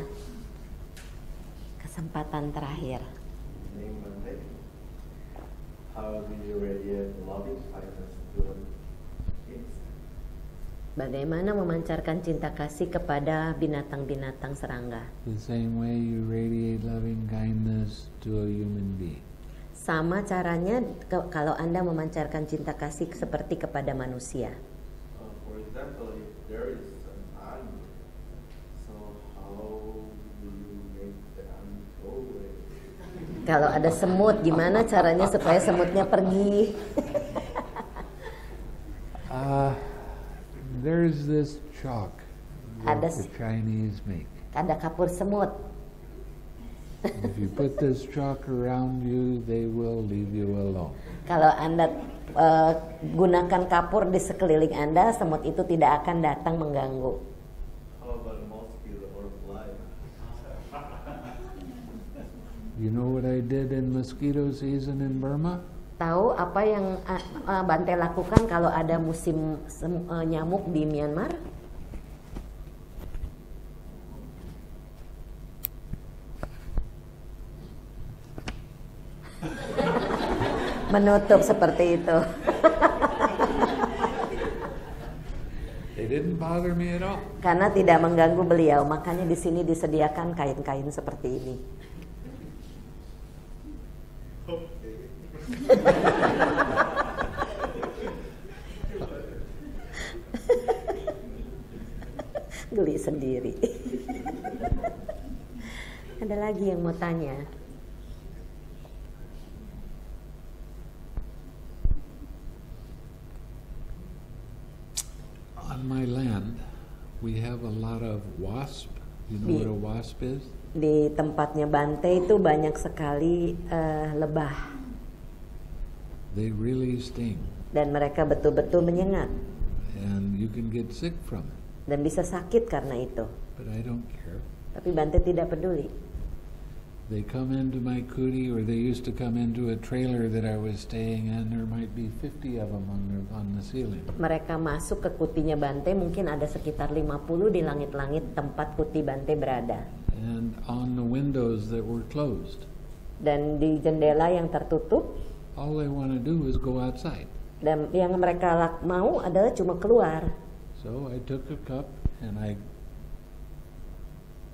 Kesempatan terakhir. How do you radiate loving kindness to kids? Bagaimana memancarkan cinta kasih kepada binatang-binatang serangga? The same way you radiate loving kindness to a human being. Sama caranya ke, kalau Anda memancarkan cinta kasih seperti kepada manusia. Uh, for example, if there is an animal, so how do you make the animal go away? Kalau ada semut, gimana caranya supaya semutnya pergi? uh, there is this chalk that the Chinese make. Ada kapur semut. If you put this chalk around you, they will leave you alone. Kalau Anda uh, gunakan kapur di sekeliling Anda, semut itu tidak akan datang mengganggu. How about a mosquito or a fly? You know what I did in mosquito season in Burma? Tahu apa yang uh, uh, Bante lakukan kalau ada musim uh, nyamuk di Myanmar? Menutup seperti itu. It didn't bother me at all. Karena tidak mengganggu beliau, makanya di sini disediakan kain-kain seperti ini. Okay. Geli sendiri. Ada lagi yang mau tanya? On my land, we have a lot of wasp. You know what a wasp is? Di tempatnya Bante itu banyak sekali uh, lebah. They really sting. Dan mereka betul-betul menyengat. And you can get sick from it. Dan bisa sakit karena itu. But I don't care. Tapi Bante tidak peduli. They come into my kuti, or they used to come into a trailer that I was staying in. There might be fifty of them on the, on the ceiling. Mereka masuk ke kutinya Bante, mungkin ada sekitar lima puluh di langit-langit tempat kuti Bante berada. And on the windows that were closed. Dan di jendela yang tertutup. All they want to do is go outside. Dan yang mereka mau adalah cuma keluar. So I took a cup and I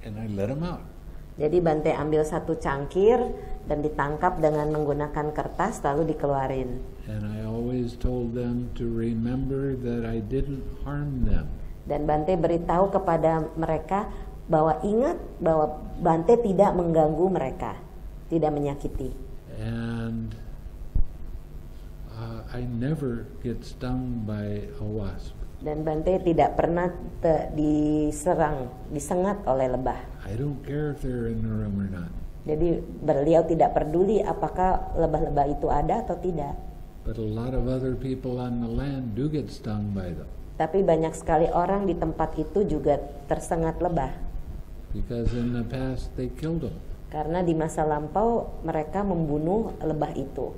and I let them out. Jadi Bante ambil satu cangkir dan ditangkap dengan menggunakan kertas lalu dikeluarin. And I always told them to remember that I didn't harm them. Dan Bante beritahu kepada mereka bahwa ingat bahwa Bante tidak mengganggu mereka, tidak menyakiti. And uh, I never get stung by a wasp. Dan Bante tidak pernah te diserang, disengat oleh lebah. I don't care if they're in the room or not. Jadi beliau tidak peduli apakah lebah-lebah itu ada atau tidak. But a lot of other people on the land do get stung by them. Tapi banyak sekali orang di tempat itu juga tersengat lebah. Because in the past they killed them. Karena di masa lampau mereka membunuh lebah itu.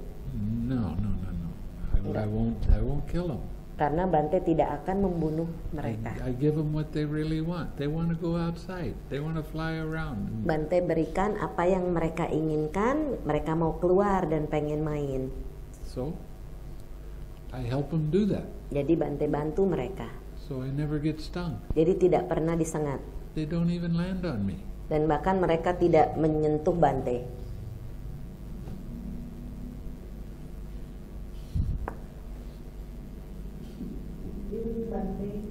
No, no, no, no. I, I won't, I won't kill them. Karena Bante tidak akan membunuh mereka. I give them what they really want. They want to go outside. They want to fly around. Bante berikan apa yang mereka inginkan. Mereka mau keluar dan pengen main. So, I help them do that. Jadi Bante bantu mereka. So I never get stung. Jadi tidak pernah disengat. They don't even land on me. Dan bahkan mereka tidak menyentuh Bante.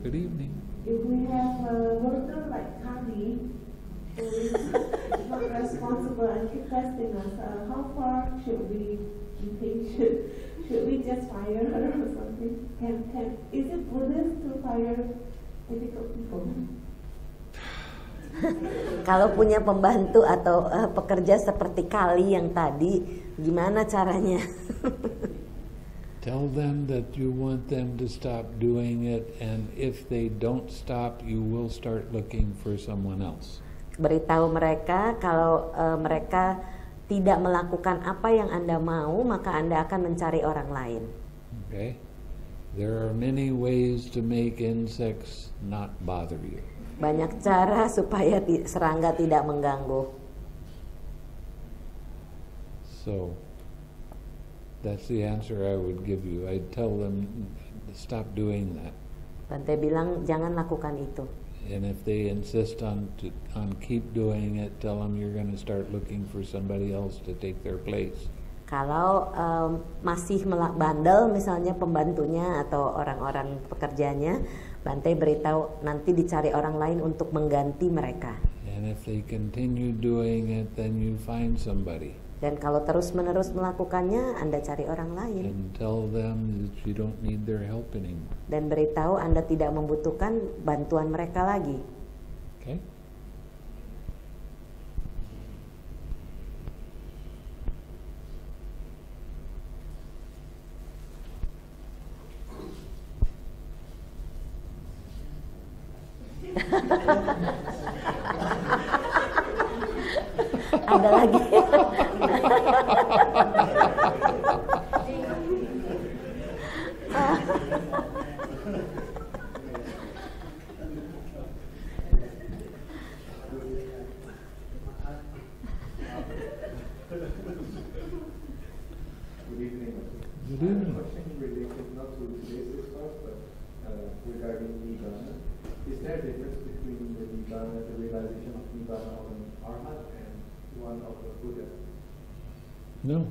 Good evening. If we have a worker like Kali, who is not responsible and keep testing us, uh, how far should we think? Should, should we just fire her or something? Can, can, is it Buddhist to fire difficult people? Kalau punya pembantu atau uh, pekerja seperti Kali yang tadi, gimana caranya? Tell them that you want them to stop doing it, and if they don't stop, you will start looking for someone else. Beritahu mereka kalau uh, mereka tidak melakukan apa yang Anda mau, maka Anda akan mencari orang lain. Okay. There are many ways to make insects not bother you. Banyak cara supaya serangga tidak mengganggu. So that's the answer I would give you. I'd tell them, stop doing that. Bante bilang, jangan lakukan itu. And if they insist on to, on keep doing it, tell them you're going to start looking for somebody else to take their place. Kalau um, masih bandel, misalnya pembantunya atau orang-orang pekerjanya, Bante beritahu nanti dicari orang lain untuk mengganti mereka. And if they continue doing it, then you find somebody. Dan kalau terus-menerus melakukannya, Anda cari orang lain. And tell them that you don't need their help anymore. Dan beritahu Anda tidak membutuhkan bantuan mereka lagi. Okay. Ada lagi. No.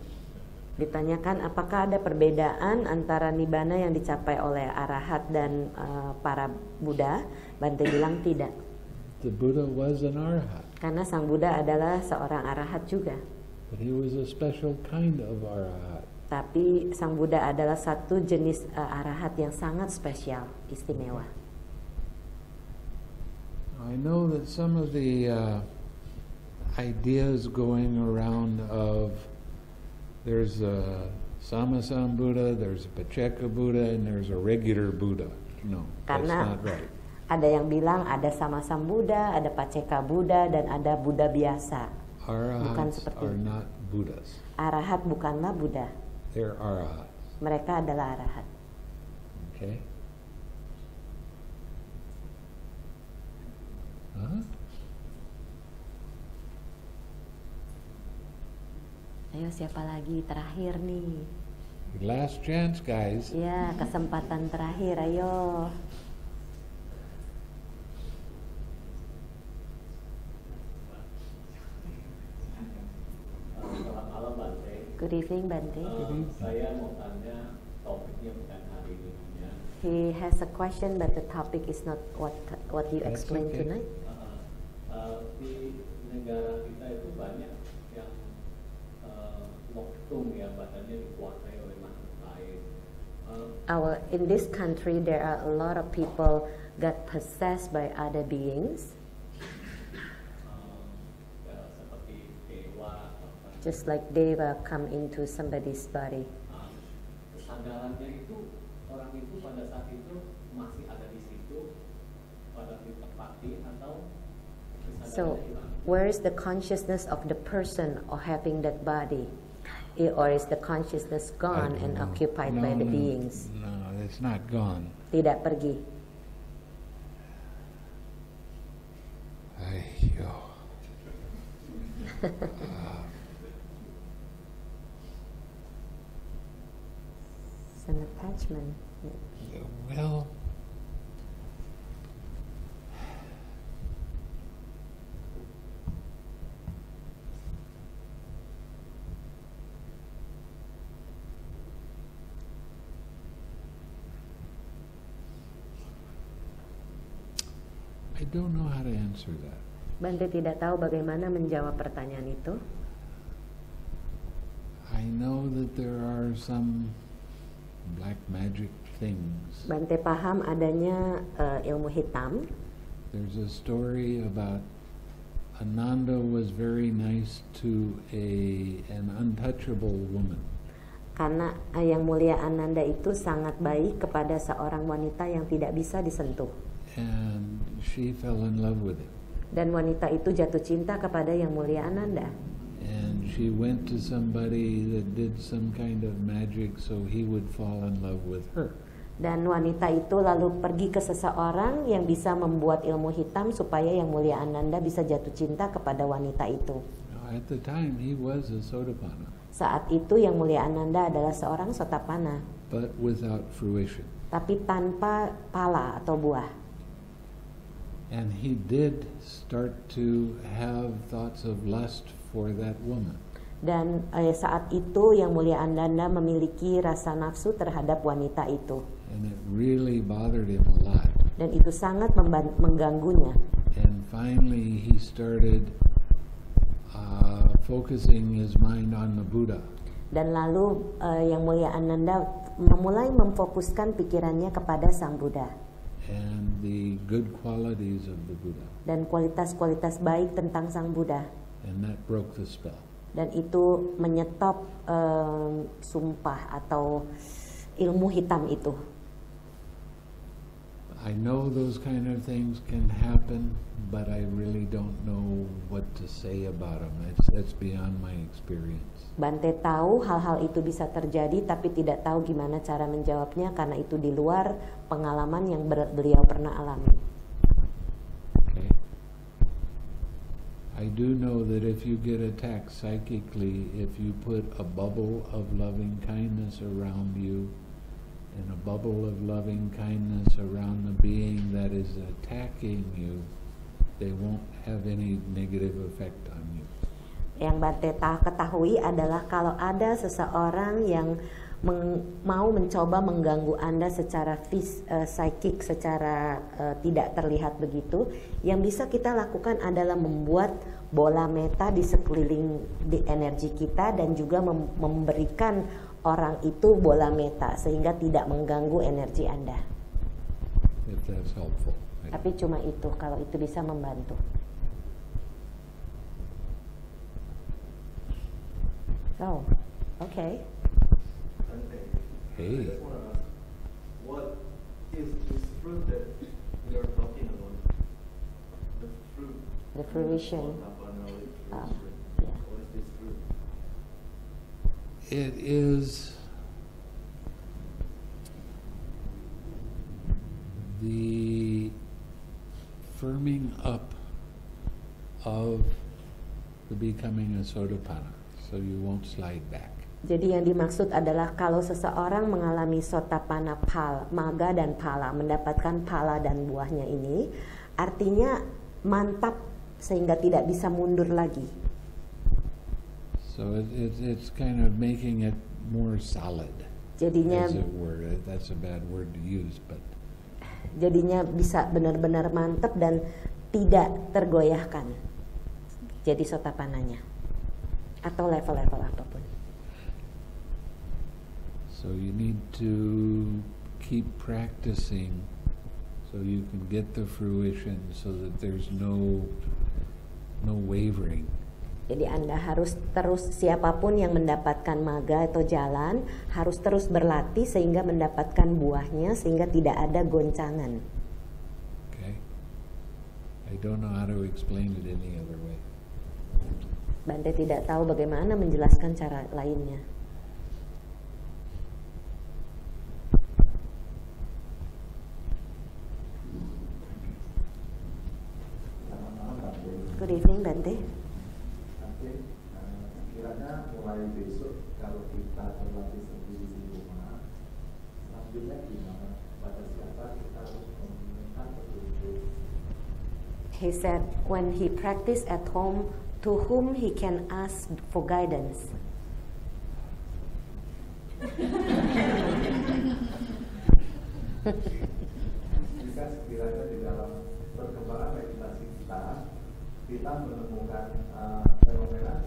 Ditanyakan apakah ada perbedaan antara nibbana yang dicapai oleh arahat dan uh, para Buddha? Bante bilang tidak. The Buddha was an arahat. Karena sang Buddha adalah seorang arahat juga. But he was a special kind of arahat. Tapi sang Buddha adalah satu jenis uh, arahat yang sangat spesial, istimewa. I know that some of the uh, ideas going around of there's a Samasambuddha Buddha, there's a Pacheka Buddha, and there's a regular Buddha. No, karena that's not right. Ada yang bilang ada Samasam Buddha, ada Pacheka Buddha, dan ada Buddha biasa. Arahats bukan seperti are not Buddhas. Arahat bukanlah Buddha. They're arahats. Mereka adalah arahat. Okay. Huh? Ayo siapa lagi terakhir nih? Last chance guys. Ya, kesempatan terakhir, ayo. Selamat malam Bante. Good evening Bante. Uh, saya mau tanya topiknya bukan hari ini. He has a question but the topic is not what what you That's explained okay. tonight. Uh, uh, di negara kita itu banyak yang Loktum ya, badannya dikuasai oleh makhluk lain. Our in this country there are a lot of people got possessed by other beings. Seperti dewa. Just like dewa come into somebody's body. Kesadarannya itu orang itu pada saat itu masih ada di situ pada ditepati atau kesadarannya hilang. Where is the consciousness of the person or having that body? It, or is the consciousness gone and know. occupied no, by the no, beings? No, it's not gone. Tidak pergi. Ayo. uh. It's an attachment. Well, I don't know how to answer that. Bante tidak tahu bagaimana menjawab pertanyaan itu. I know that there are some black magic things. Bante paham adanya uh, ilmu hitam. There's a story about Ananda was very nice to a an untouchable woman. Karena Yang Mulia Ananda itu sangat baik kepada seorang wanita yang tidak bisa disentuh. And she fell in love with him. Dan wanita itu jatuh cinta kepada Yang Mulia Ananda. And she went to somebody that did some kind of magic so he would fall in love with her. Dan wanita itu lalu pergi ke seseorang yang bisa membuat ilmu hitam supaya Yang Mulia Ananda bisa jatuh cinta kepada wanita itu. At the time he was a Sotapanna. Saat itu Yang Mulia Ananda adalah seorang Sotapanna. But without fruition. Tapi tanpa pala atau buah. And he did start to have thoughts of lust for that woman. Dan eh, saat itu Yang Mulia Ananda memiliki rasa nafsu terhadap wanita itu. And it really bothered him a lot. Dan itu sangat mengganggunya. And finally he started uh, focusing his mind on the Buddha. Dan lalu uh, Yang Mulia Ananda memulai memfokuskan pikirannya kepada Sang Buddha. And the good qualities of the Buddha. Dan kualitas-kualitas baik tentang Sang Buddha. And that broke the spell. Dan itu menyetop um, sumpah atau ilmu hitam itu. I know those kind of things can happen, but I really don't know what to say about them. It's, that's beyond my experience. Bante tahu hal-hal itu bisa terjadi, tapi tidak tahu gimana cara menjawabnya karena itu di luar pengalaman yang beliau pernah alami. Okay. I do know that if you get attacked psychically, if you put a bubble of loving kindness around you, in a bubble of loving kindness around the being that is attacking you, they won't have any negative effect on you. Yang Bante ketahui adalah kalau ada seseorang yang meng, mau mencoba mengganggu Anda secara fis, uh, psychic, secara uh, tidak terlihat begitu, yang bisa kita lakukan adalah membuat bola meta di sekeliling di energi kita dan juga mem memberikan orang itu bola meta sehingga tidak mengganggu energi Anda. Helpful, right? Tapi cuma itu kalau itu bisa membantu. Oh, okay. Hey. What is this fruit that we are talking about? The fruit. The fruition. Oh. It is the firming up of the becoming a Sotapanna, so you won't slide back. Jadi yang dimaksud adalah kalau seseorang mengalami Sotapanna pala, maga dan pala, mendapatkan pala dan buahnya ini, artinya mantap sehingga tidak bisa mundur lagi. So it, it, it's kind of making it more solid. Jadinya, as it were. That's a bad word to use, but. Jadinya bisa benar-benar mantap dan tidak tergoyahkan. Jadi Sotapananya atau level-level apapun. So you need to keep practicing, so you can get the fruition, so that there's no no wavering. Jadi Anda harus terus, siapapun yang mendapatkan maga atau jalan harus terus berlatih sehingga mendapatkan buahnya sehingga tidak ada goncangan. Okay. I don't know how to explain it any other way. Bante tidak tahu bagaimana menjelaskan cara lainnya. Good evening, Bante. Kiranya mulai besok kalau kita berlatih sendiri di rumah, selanjutnya gimana pada siapa kita meminta petunjuk? He said, when he practiced at home, to whom he can ask for guidance. Jika sekiranya di dalam perkembangan meditasi kita, kita menemukan uh, fenomena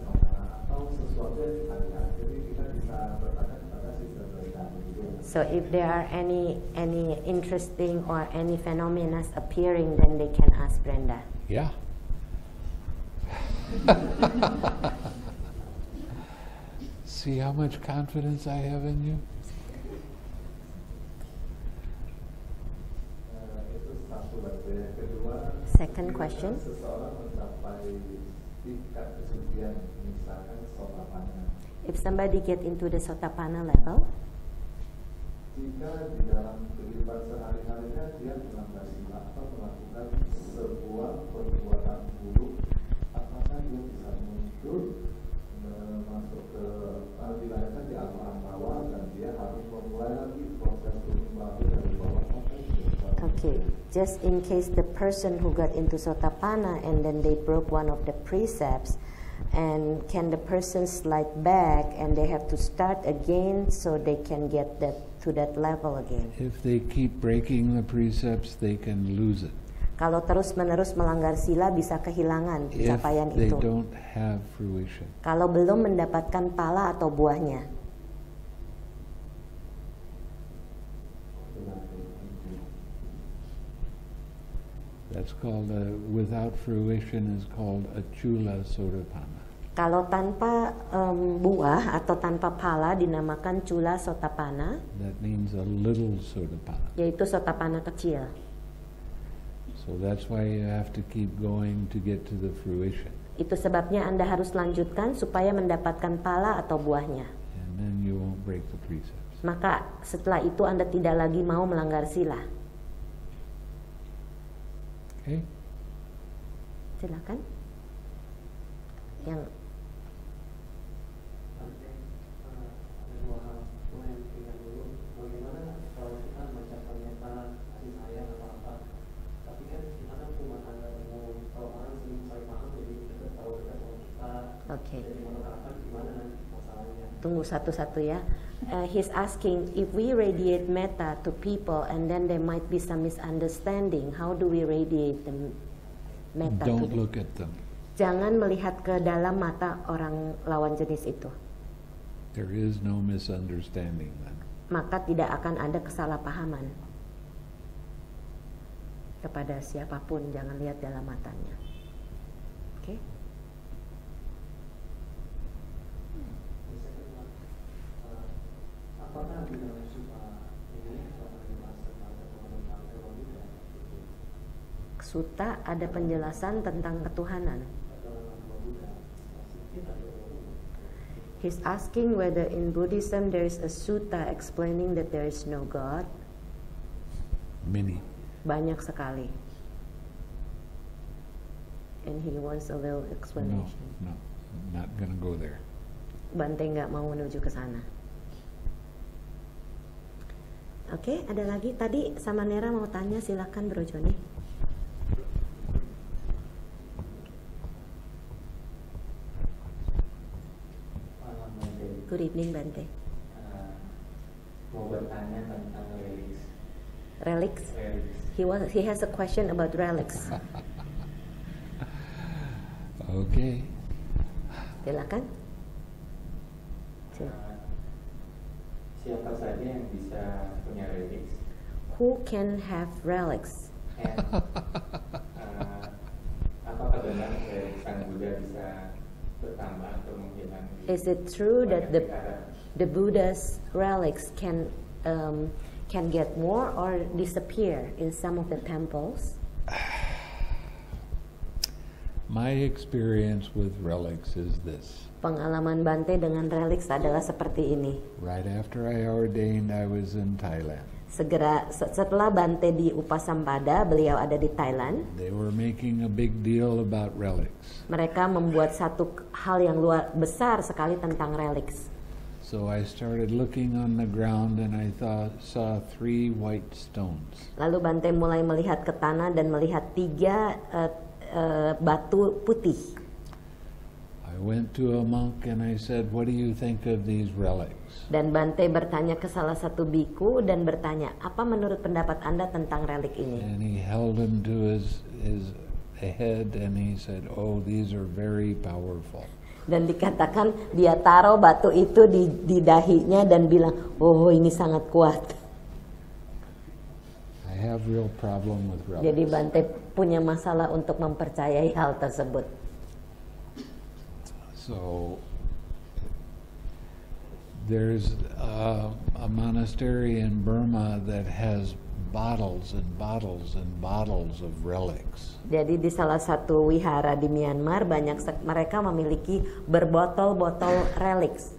sesuatu yang kita lihat, jadi kita bisa bertanya kepada siswa kita. So if there are any any interesting or any phenomena appearing, then they can ask Brenda. Yeah. see how much confidence I have in you? Second question. If somebody get into the Sotapanna level, jika di dalam kehidupan sehari-harinya dia berlangsila atau melakukan sebuah perbuatan buruk, apakah dia bisa muncul masuk ke wilayahnya di alam bawah dan dia harus memulai lagi proses berubah dari bawah sampai ke atas? Okay, just in case the person who got into Sotapanna and then they broke one of the precepts, and can the person slide back and they have to start again so they can get that to that level again? If they keep breaking the precepts, they can lose it. Kalau terus-menerus melanggar sila bisa kehilangan pencapaian itu. If they don't have fruition. Kalau belum mendapatkan pala atau buahnya. That's called a, without fruition is called a Chula Sotapanna. Kalau tanpa um, buah atau tanpa pala dinamakan Chula Sotapanna. That means a little Sotapanna. Yaitu Sotapanna kecil. So that's why you have to keep going to get to the fruition. Itu sebabnya Anda harus lanjutkan supaya mendapatkan pala atau buahnya. And then you won't break the precepts. Maka setelah itu Anda tidak lagi mau melanggar sila. Okay. Silakan. Yang bagaimana kalau kita baca pernyataan kasih sayang atau apa, tapi kan kita kan cuma tanda umum, kalau orang sering saling paham jadi kita tahu kita sama kita. Okay. Jadi menurut gimana nanti masalahnya? Tunggu satu-satu ya. Uh, he's asking if we radiate metta to people and then there might be some misunderstanding. How do we radiate the metta? Don't to look at them. Jangan melihat ke dalam mata orang lawan jenis itu. There is no misunderstanding then. Maka tidak akan ada kesalahpahaman kepada siapapun. Jangan lihat dalam matanya. Oke? Okay? Apakah di dalam sutta ini ada penjelasan tentang ketuhanan? Sutta ada penjelasan tentang ketuhanan. He's asking whether in Buddhism there is a sutta explaining that there is no God. Many. Banyak sekali. And he wants a little explanation. No, no, I'm not gonna go there. Bante nggak mau menuju ke sana. Oke, okay, ada lagi tadi sama Nera mau tanya, silakan Bro Joni. Good evening Bante. Uh, mau bertanya tentang relics. Relics? Relics. He was he has a question about relics. Oke. Okay. Silakan. Silakan. Siapa saja yang bisa punya relics? Who can have relics? And, uh, apakah benar relics sang Buddha bisa bertambah atau menghilang? Is it true that the the Buddha's relics can um, can get more or disappear in some of the temples? My experience with relics is this. Pengalaman Bante dengan relics adalah seperti ini. Right after I ordained, I was in Thailand. Segera setelah Bante di Upasampada, beliau ada di Thailand. They were making a big deal about relics. Mereka membuat satu hal yang luar besar sekali tentang relics. So I started looking on the ground and I thought, saw three white stones. Lalu Bante mulai melihat ke tanah dan melihat tiga uh, uh, batu putih. I went to a monk and I said, "What do you think of these relics?" Dan Bante bertanya ke salah satu biku dan bertanya, "Apa menurut pendapat Anda tentang relik ini?" And he held them to his his head and he said, "Oh, these are very powerful." Dan dikatakan dia taruh batu itu di di dahinya dan bilang, "Oh, ini sangat kuat." I have real problem with relics. Jadi Bante punya masalah untuk mempercayai hal tersebut. So There's a, a monastery in Burma that has bottles and bottles and bottles of relics. Jadi di salah satu wihara di Myanmar banyak mereka memiliki berbotol-botol relics.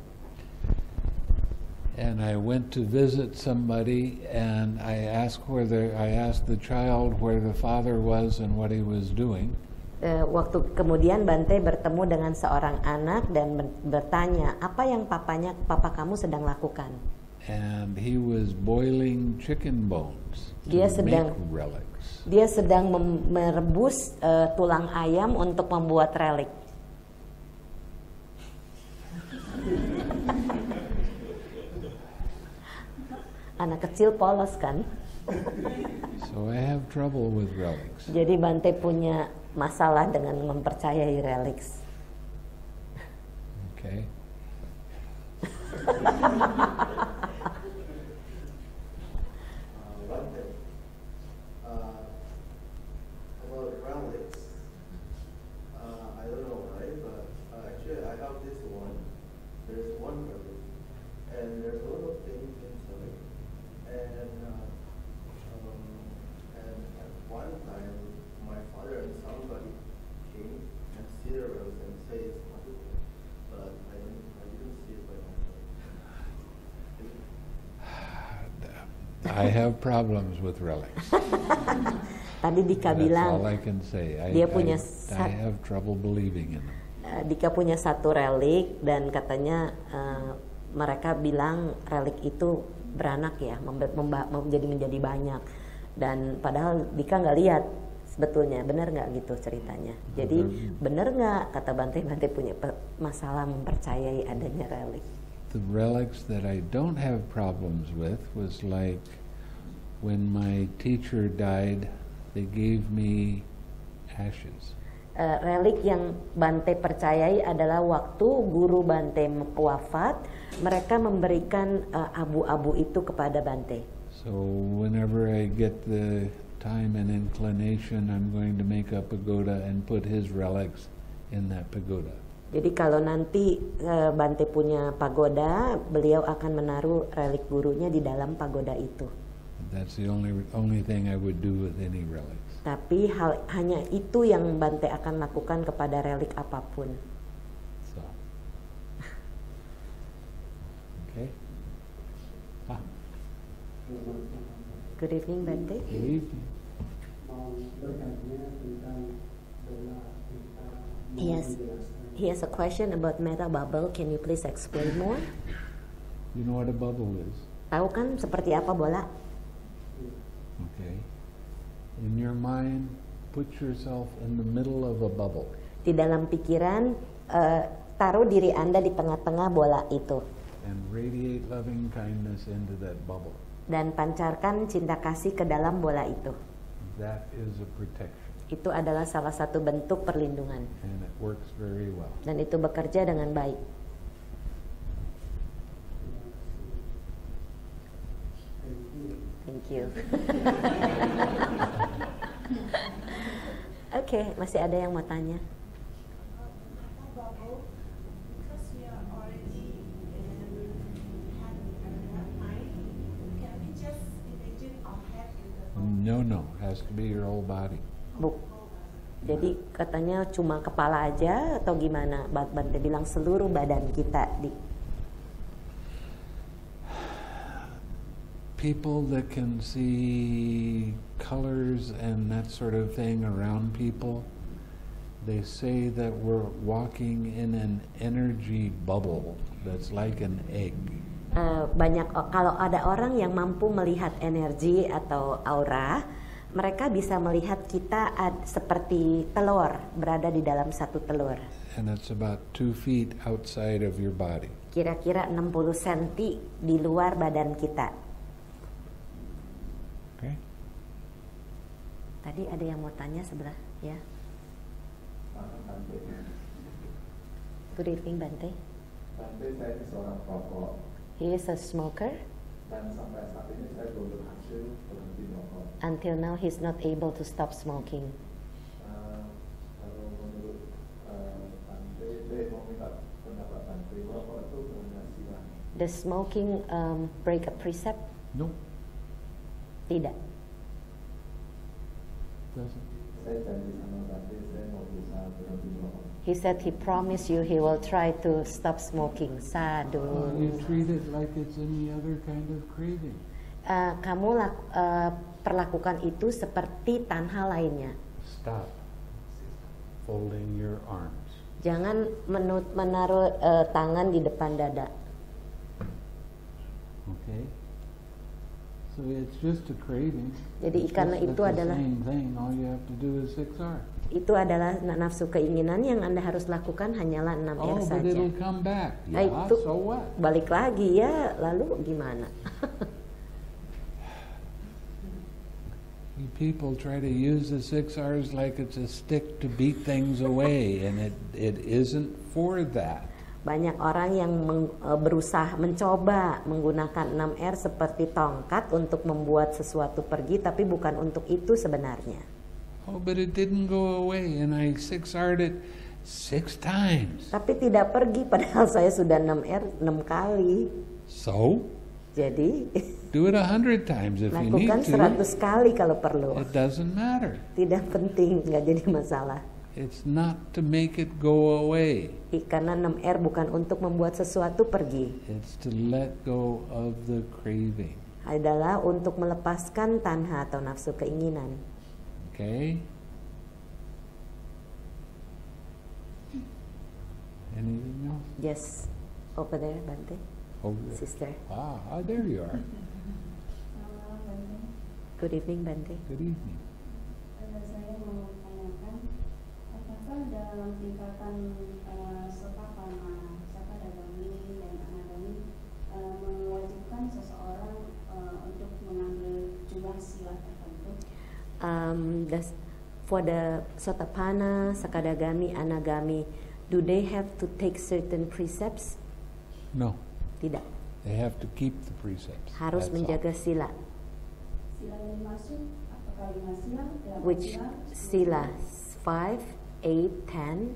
And I went to visit somebody, and I asked where the, I asked the child where the father was and what he was doing. Uh, waktu kemudian Bante bertemu dengan seorang anak dan bertanya, apa yang papanya papa kamu sedang lakukan? And he was boiling chicken bones to dia sedang, make relics. Dia sedang merebus uh, tulang ayam untuk membuat relik. Anak kecil polos kan? So I have trouble with relics. Jadi Bante punya masalah dengan mempercayai relics. Okay. I have problems with relics. Tadi Dika bilang, all I can say. I, dia punya I, I have trouble believing in them. Dika punya satu relik dan katanya uh, mereka bilang relik itu beranak ya, menjadi menjadi banyak. Dan padahal Dika nggak lihat sebetulnya, benar nggak gitu ceritanya. Jadi mm-hmm. benar nggak kata Bante, Bante punya masalah mempercayai adanya relik. The relics that I don't have problems with was like when my teacher died, they gave me ashes. Uh, relik yang Bante percayai adalah waktu guru Bante wafat, mereka memberikan abu-abu uh, itu kepada Bante. So whenever I get the time and inclination, I'm going to make a pagoda and put his relics in that pagoda. Jadi kalau nanti uh, Bante punya pagoda, beliau akan menaruh relik gurunya di dalam pagoda itu. That's the only only thing I would do with any relics. Tapi hal hanya itu yang Bante akan lakukan kepada relik apapun. So. Okay. Ah. Good evening, Bante. Good evening. Yes. He has a question about meta bubble. Can you please explain more? You know what a bubble is? Tahu kan seperti apa bola? Okay. In your mind, put yourself in the middle of a bubble. Di dalam pikiran, uh, taruh diri Anda di tengah-tengah bola itu. And radiate loving kindness into that bubble. Dan pancarkan cinta kasih ke dalam bola itu. That is a protection. Itu adalah salah satu bentuk perlindungan. And it works very well. Dan itu bekerja dengan baik. Thank you. Oke, okay, masih ada yang mau tanya? No, no, has to be your whole body. Buk. Jadi katanya cuma kepala aja atau gimana? Bante bilang seluruh badan kita. Di people that can see colors and that sort of thing around people, they say that we're walking in an energy bubble that's like an egg. Uh, banyak kalau ada orang yang mampu melihat energi atau aura, mereka bisa melihat kita ad, seperti telur berada di dalam satu telur. And it's about two feet outside of your body. Kira-kira enam puluh sentimeter di luar badan kita. Okay. Tadi ada yang mau tanya sebelah, ya? Good evening, Bante. Bante, saya seorang perokok. He is a smoker. Dan sampai saat ini saya belum berhasil berhenti merokok. Until now he's not able to stop smoking. Uh, kalau menurut uh, Bante, saya mau minta pendapat Bante, merokok itu benar silah. Does smoking um, break a precept? No. Tidak. He said he promised you he will try to stop smoking. Sadhu. Well, you treat it like it's any other kind of craving. Uh, kamu laku, uh, perlakukan itu seperti tanha lainnya. Stop folding your arms. Jangan menut, menaruh uh, tangan di depan dada. Okay. So it's just a craving. Jadi karena itu adalah itu adalah nafsu keinginan yang Anda harus lakukan hanyalah enam R saja. Oh, but it'll come back. Yeah, nah, itu so what? Balik lagi ya, lalu gimana? People try to use the six R's like it's a stick to beat things away, and it it isn't for that. Banyak orang yang meng, berusaha mencoba menggunakan enam R seperti tongkat untuk membuat sesuatu pergi, tapi bukan untuk itu sebenarnya. Oh, but it didn't go away and I six R'd it six times. Tapi tidak pergi padahal saya sudah enam R enam kali. So? Jadi do it a hundred times if you need to. Lakukan seratus kali kalau perlu. It doesn't matter. Tidak penting, nggak jadi masalah. It's not to make it go away. Karena enam R bukan untuk membuat sesuatu pergi. It's to let go of the craving. Adalah untuk melepaskan tanha atau nafsu keinginan. Okay. Anything else? Yes. Over there, Bhante. Over there. Sister. Ah, ah, there you are. Good evening, Bhante. Good evening. Dalam tingkatan uh, sotapana, sakadagami dan anagami uh, mewajibkan seseorang uh, untuk mengambil jumlah sila tertentu. Um, does, for the sotapana, sakadagami, anagami, do they have to take certain precepts? No. Tidak. They have to keep the precepts. Harus That's menjaga all. Sila. Sila yang dimaksud apakah lima sila? Which sila? Five. Eight, ten,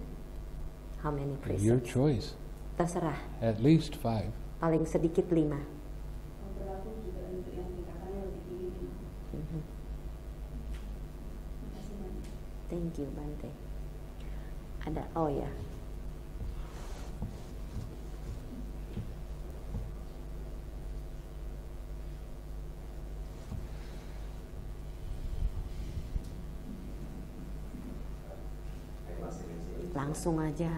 how many precepts? Your choice. Terserah. At least five. Paling sedikit lima. Mm-hmm. Thank you, Bhante. Ada, oh ya. Yeah. Langsung aja.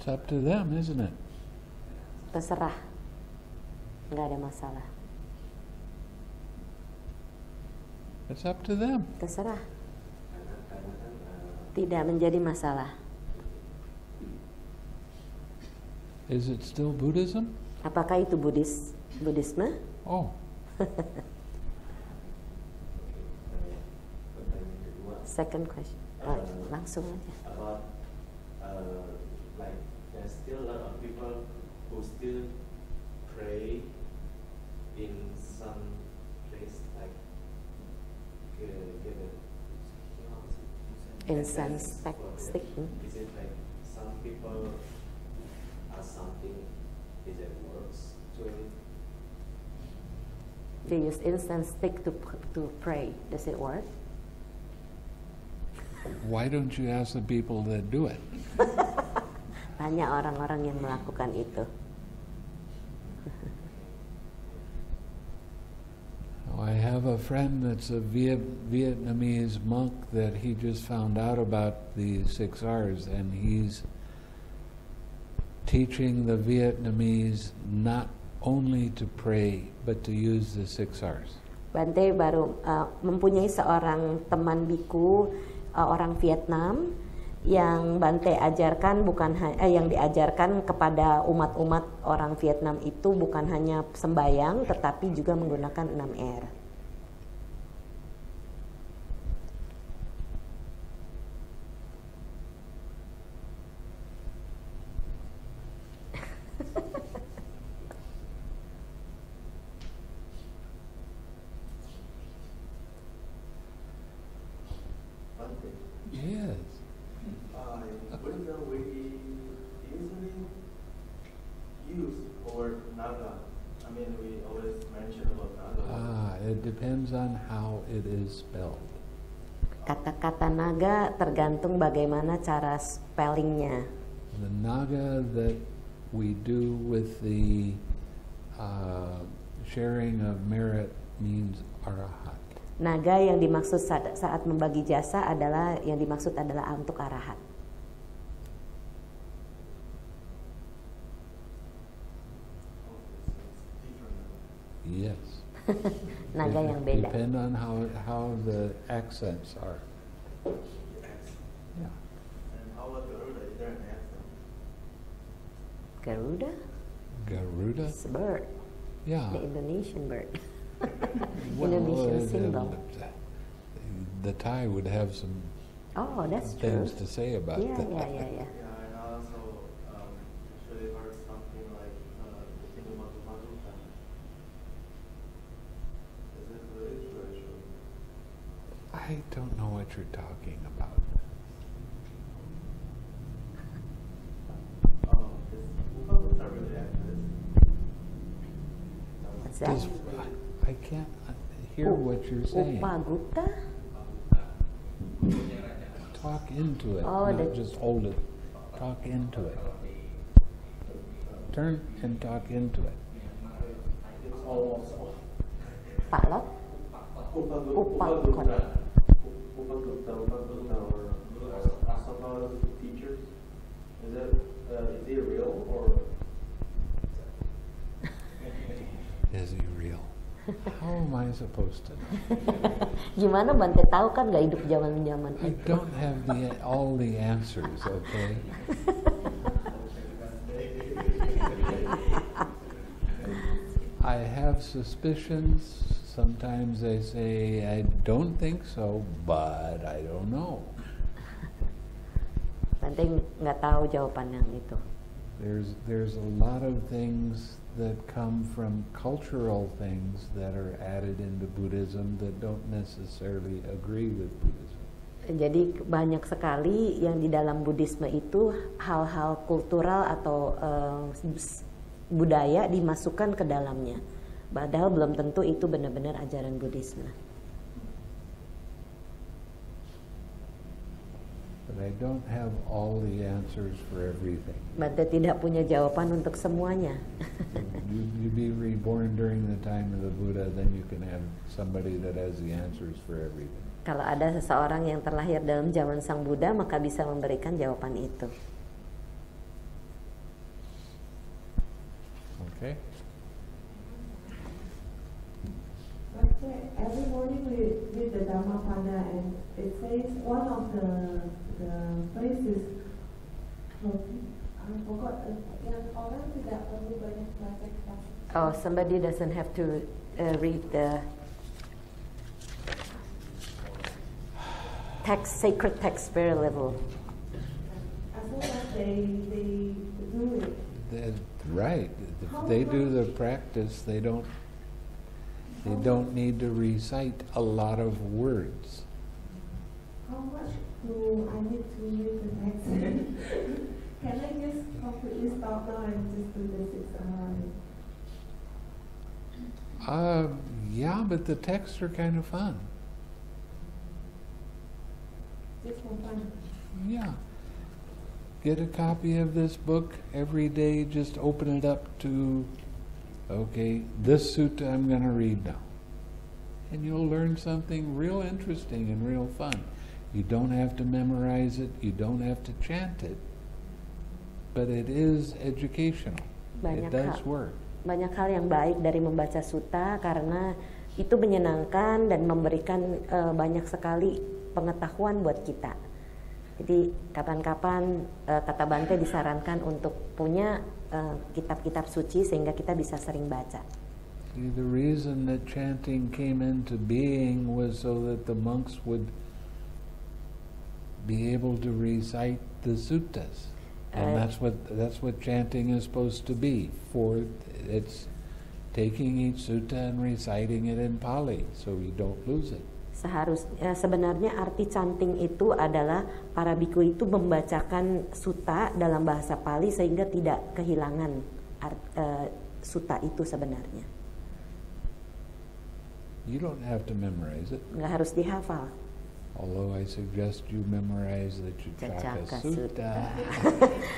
It's up to them, isn't it? Terserah, nggak ada masalah. It's up to them. Terserah, tidak menjadi masalah. Is it still Buddhism? Apakah itu Buddhis, Buddhisme? Oh. Second question. Oh, langsung aja. About, uh, like there's still a lot of people who still pray in some place like uh, in and some stick. Is it like some people ask something, is it works to it? They use instant stick to to pray. Does it work? Why don't you ask the people that do it? Tanya orang-orang yang melakukan itu. Oh, I have a friend that's a Viet Vietnamese monk that he just found out about the six R's, and he's teaching the Vietnamese not only to pray but to use the six R's. Bhante baru uh, mempunyai seorang teman biku uh, orang Vietnam. yang Bante ajarkan bukan eh, yang diajarkan kepada umat-umat orang Vietnam itu bukan hanya sembayang, tetapi juga menggunakan enam R. Kata-kata naga tergantung bagaimana cara spellingnya. The naga that we do with the uh, sharing of merit means arahat. Naga yang dimaksud saat, saat membagi jasa adalah yang dimaksud adalah untuk arahat. Yes. Naga yang beda. Depend on how how the accents are. Yeah. And how about Garuda? Is there an accent? Garuda? Garuda? It's a bird. Yeah. The Indonesian bird. Well, Indonesian uh, symbol. The Thai would have some oh, that's things true. to say about yeah, that. Yeah, yeah, yeah. Yeah, and also um, usually heard something like uh, the kingdom of Maduka. I don't know what you're talking about. What's that? Does, I, I can't hear what you're saying. Upagutta? Talk into it, oh, not just hold it. Talk into it. Turn and talk into it. Palot? Upagutta. Is he real? How am I supposed to know? Gimana Bante tahu kan nggak hidup zaman-zaman itu. I don't have the, all the answers, okay? I have suspicions. Sometimes I say, I don't think so, but I don't know. Bante nggak tahu jawaban yang itu. There's there's a lot of things that come from cultural things that are added into Buddhism that don't necessarily agree with Buddhism. Jadi banyak sekali yang di dalam Buddhisme itu hal-hal kultural atau uh, budaya dimasukkan ke dalamnya. Padahal belum tentu itu benar-benar ajaran Buddhisme. But I don't have all the answers for everything. Bante tidak punya jawaban untuk semuanya. You, you be reborn during the time of the Buddha, then you can have somebody that has the answers for everything. Kalau ada seseorang yang terlahir dalam zaman Sang Buddha, maka bisa memberikan jawaban itu. Okay. Every morning we read the Dhammapada, and it says one of the the phrases. I forgot. Oh, somebody doesn't have to uh, read the text, sacred text, very little. As long as they they do it. They're right. If How they do the practice, they don't. They don't need to recite a lot of words. How much do I need to read the next? Can I just completely stop now and just do the six hours? Uh, yeah, but the texts are kind of fun. Just for fun? Yeah. Get a copy of this book every day, just open it up to... Okay, this sutta I'm going to read now. And you'll learn something real interesting and real fun. You don't have to memorize it, you don't have to chant it, but it is educational. Banyak it does hal, work. Banyak hal yang baik dari membaca sutta karena itu menyenangkan dan memberikan uh, banyak sekali pengetahuan buat kita. Jadi kapan-kapan uh, kata Bante disarankan untuk punya kitab-kitab uh, suci sehingga kita bisa sering baca. The reason that chanting came into being was so that the monks would be able to recite the suttas, and that's what that's what chanting is supposed to be. For it's taking each sutta and reciting it in Pali, so you don't lose it. Seharusnya sebenarnya arti chanting itu adalah para bhikkhu itu membacakan sutta dalam bahasa Pali sehingga tidak kehilangan art, uh, sutta itu sebenarnya. You don't have to memorize it. Nggak harus dihafal. Although I suggest you memorize the Cacaka Sutta.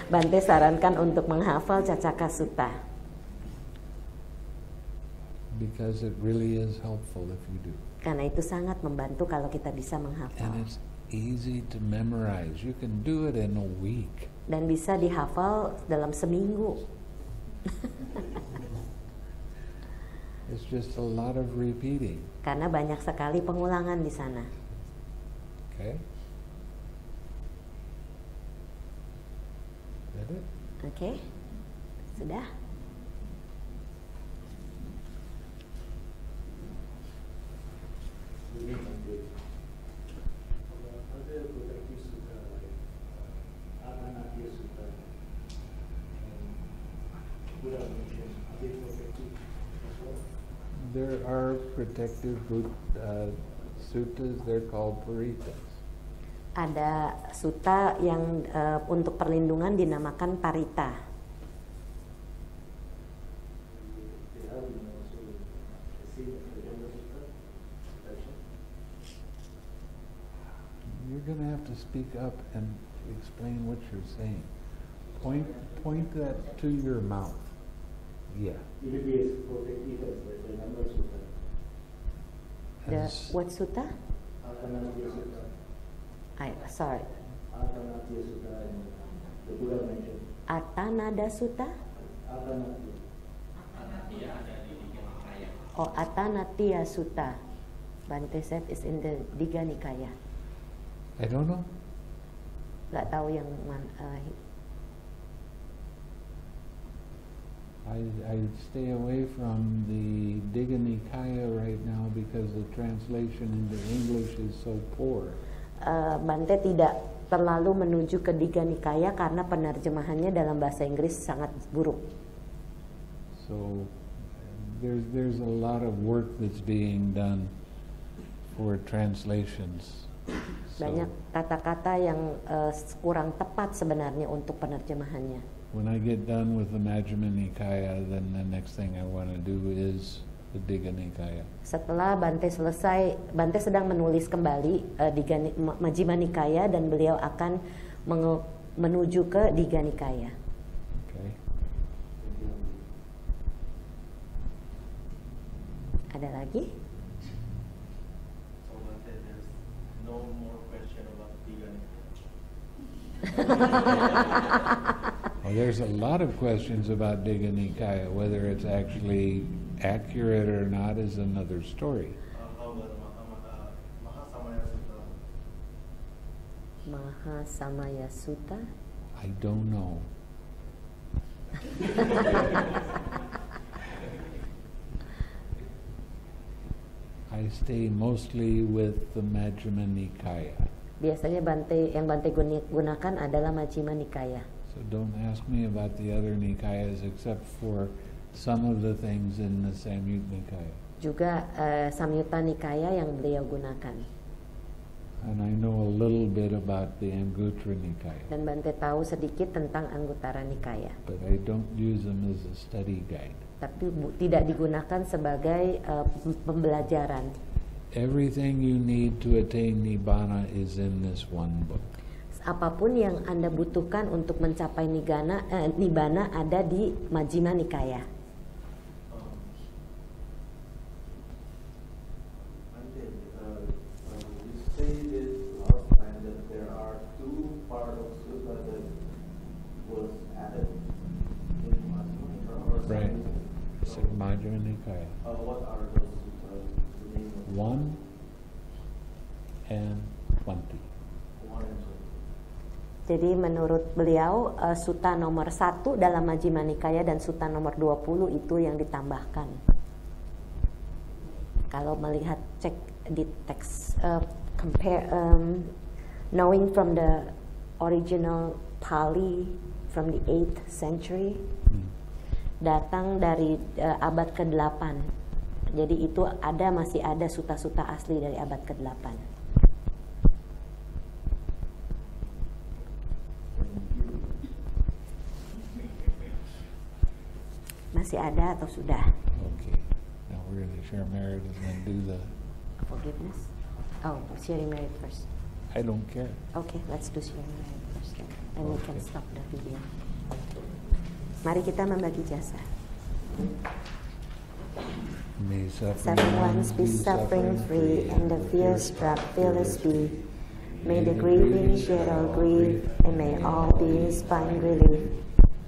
Bante sarankan untuk menghafal Cacaka Sutta. Because it really is helpful if you do. Karena itu sangat membantu kalau kita bisa menghafal. And it's easy to memorize. You can do it in a week. Dan bisa dihafal dalam seminggu. It's just a lot of repeating. Karena banyak sekali pengulangan di sana. Okay. Okay. Sudah. Ada beberapa sutta lain, Atanatiya Sutta, Buddha mention ada protective. There are protective uh, suttas. They're called paritas. Ada sutta yang uh, untuk perlindungan dinamakan parita. You're going to have to speak up and explain what you're saying. Point point that to your mouth. Yeah. The what sutta? I sorry. Atanada Sutta. Oh, Atanatiya Sutta. Bante said is in the Digha Nikaya. I don't know. Gak tahu yang mana. Uh, I I stay away from the Digha Nikaya right now because the translation into English is so poor. Uh, Bante tidak terlalu menuju ke Digha Nikaya karena penerjemahannya dalam bahasa Inggris sangat buruk. So there's there's a lot of work that's being done for translations. Banyak kata-kata yang uh, kurang tepat sebenarnya untuk penerjemahannya. When I get done with the Majjhima Nikaya, then the next thing I want to do is the Digha Nikaya. Setelah Bante selesai, Bante sedang menulis kembali uh, Digha Majjhima Nikaya dan beliau akan menuju ke Digha Nikaya. Okay. Ada lagi? So Bante, there's no more question about Digha Nikaya. Well, there's a lot of questions about Digha Nikaya. Whether it's actually accurate or not is another story. Maha Samaya Sutta. Maha Samaya Sutta? I don't know. I stay mostly with the Majjhima Nikaya. Biasanya Bante yang Bante gunakan adalah Majjhima Nikaya. So don't ask me about the other Nikayas except for some of the things in the Samyuta Nikaya. Juga uh, Samyuta Nikaya yang beliau gunakan. And I know a little bit about the Anggutra Nikaya. Dan Bante tahu sedikit tentang Anggutra Nikaya. But I don't use them as a study guide. Tapi bu, tidak digunakan sebagai uh, pembelajaran. Everything you need to attain Nibbana is in this one book. Apapun yang Anda butuhkan untuk mencapai Nibbana, eh, Nibbana ada di Majjhima Nikaya. Right. Majjhima Nikaya. One and twenty. Jadi menurut beliau uh, sutta nomor satu dalam Majjhima Nikaya dan sutta nomor dua puluh itu yang ditambahkan. Kalau melihat cek di teks uh, compare um, knowing from the original Pali from the eighth century, hmm. datang dari uh, abad ke-delapan. Jadi itu ada masih ada sutta-sutta asli dari abad ke-delapan. Masih ada atau sudah? Okay. Now we're going to share merit and then do the forgiveness. Oh, sharing merit first. I don't care. Okay, let's do sharing merit first. Then okay. we can stop the video. Mari kita membagi jasa. May suffering ones be suffering free, and the fear-struck fearless be. May the grieving shed all grief, and may all beings find relief.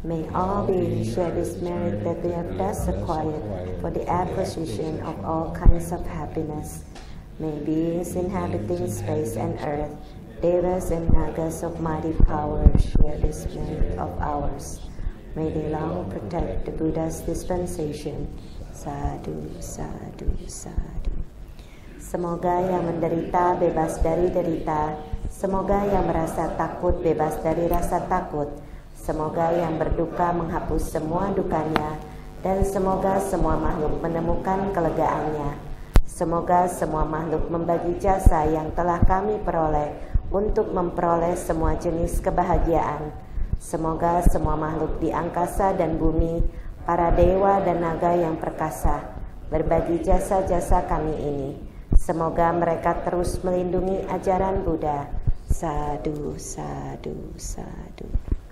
May all beings share this merit that they have thus acquired for the acquisition of all kinds of happiness. May beings inhabiting space and earth, devas and nagas of mighty power, share this merit of ours. May they long protect the Buddha's dispensation. Sadu, sadu, sadu. Semoga yang menderita bebas dari derita. Semoga yang merasa takut bebas dari rasa takut. Semoga yang berduka menghapus semua dukanya. Dan semoga semua makhluk menemukan kelegaannya. Semoga semua makhluk membagi jasa yang telah kami peroleh untuk memperoleh semua jenis kebahagiaan. Semoga semua makhluk di angkasa dan bumi, para dewa dan naga yang perkasa, berbagi jasa-jasa kami ini. Semoga mereka terus melindungi ajaran Buddha. Sadu, sadu, sadu.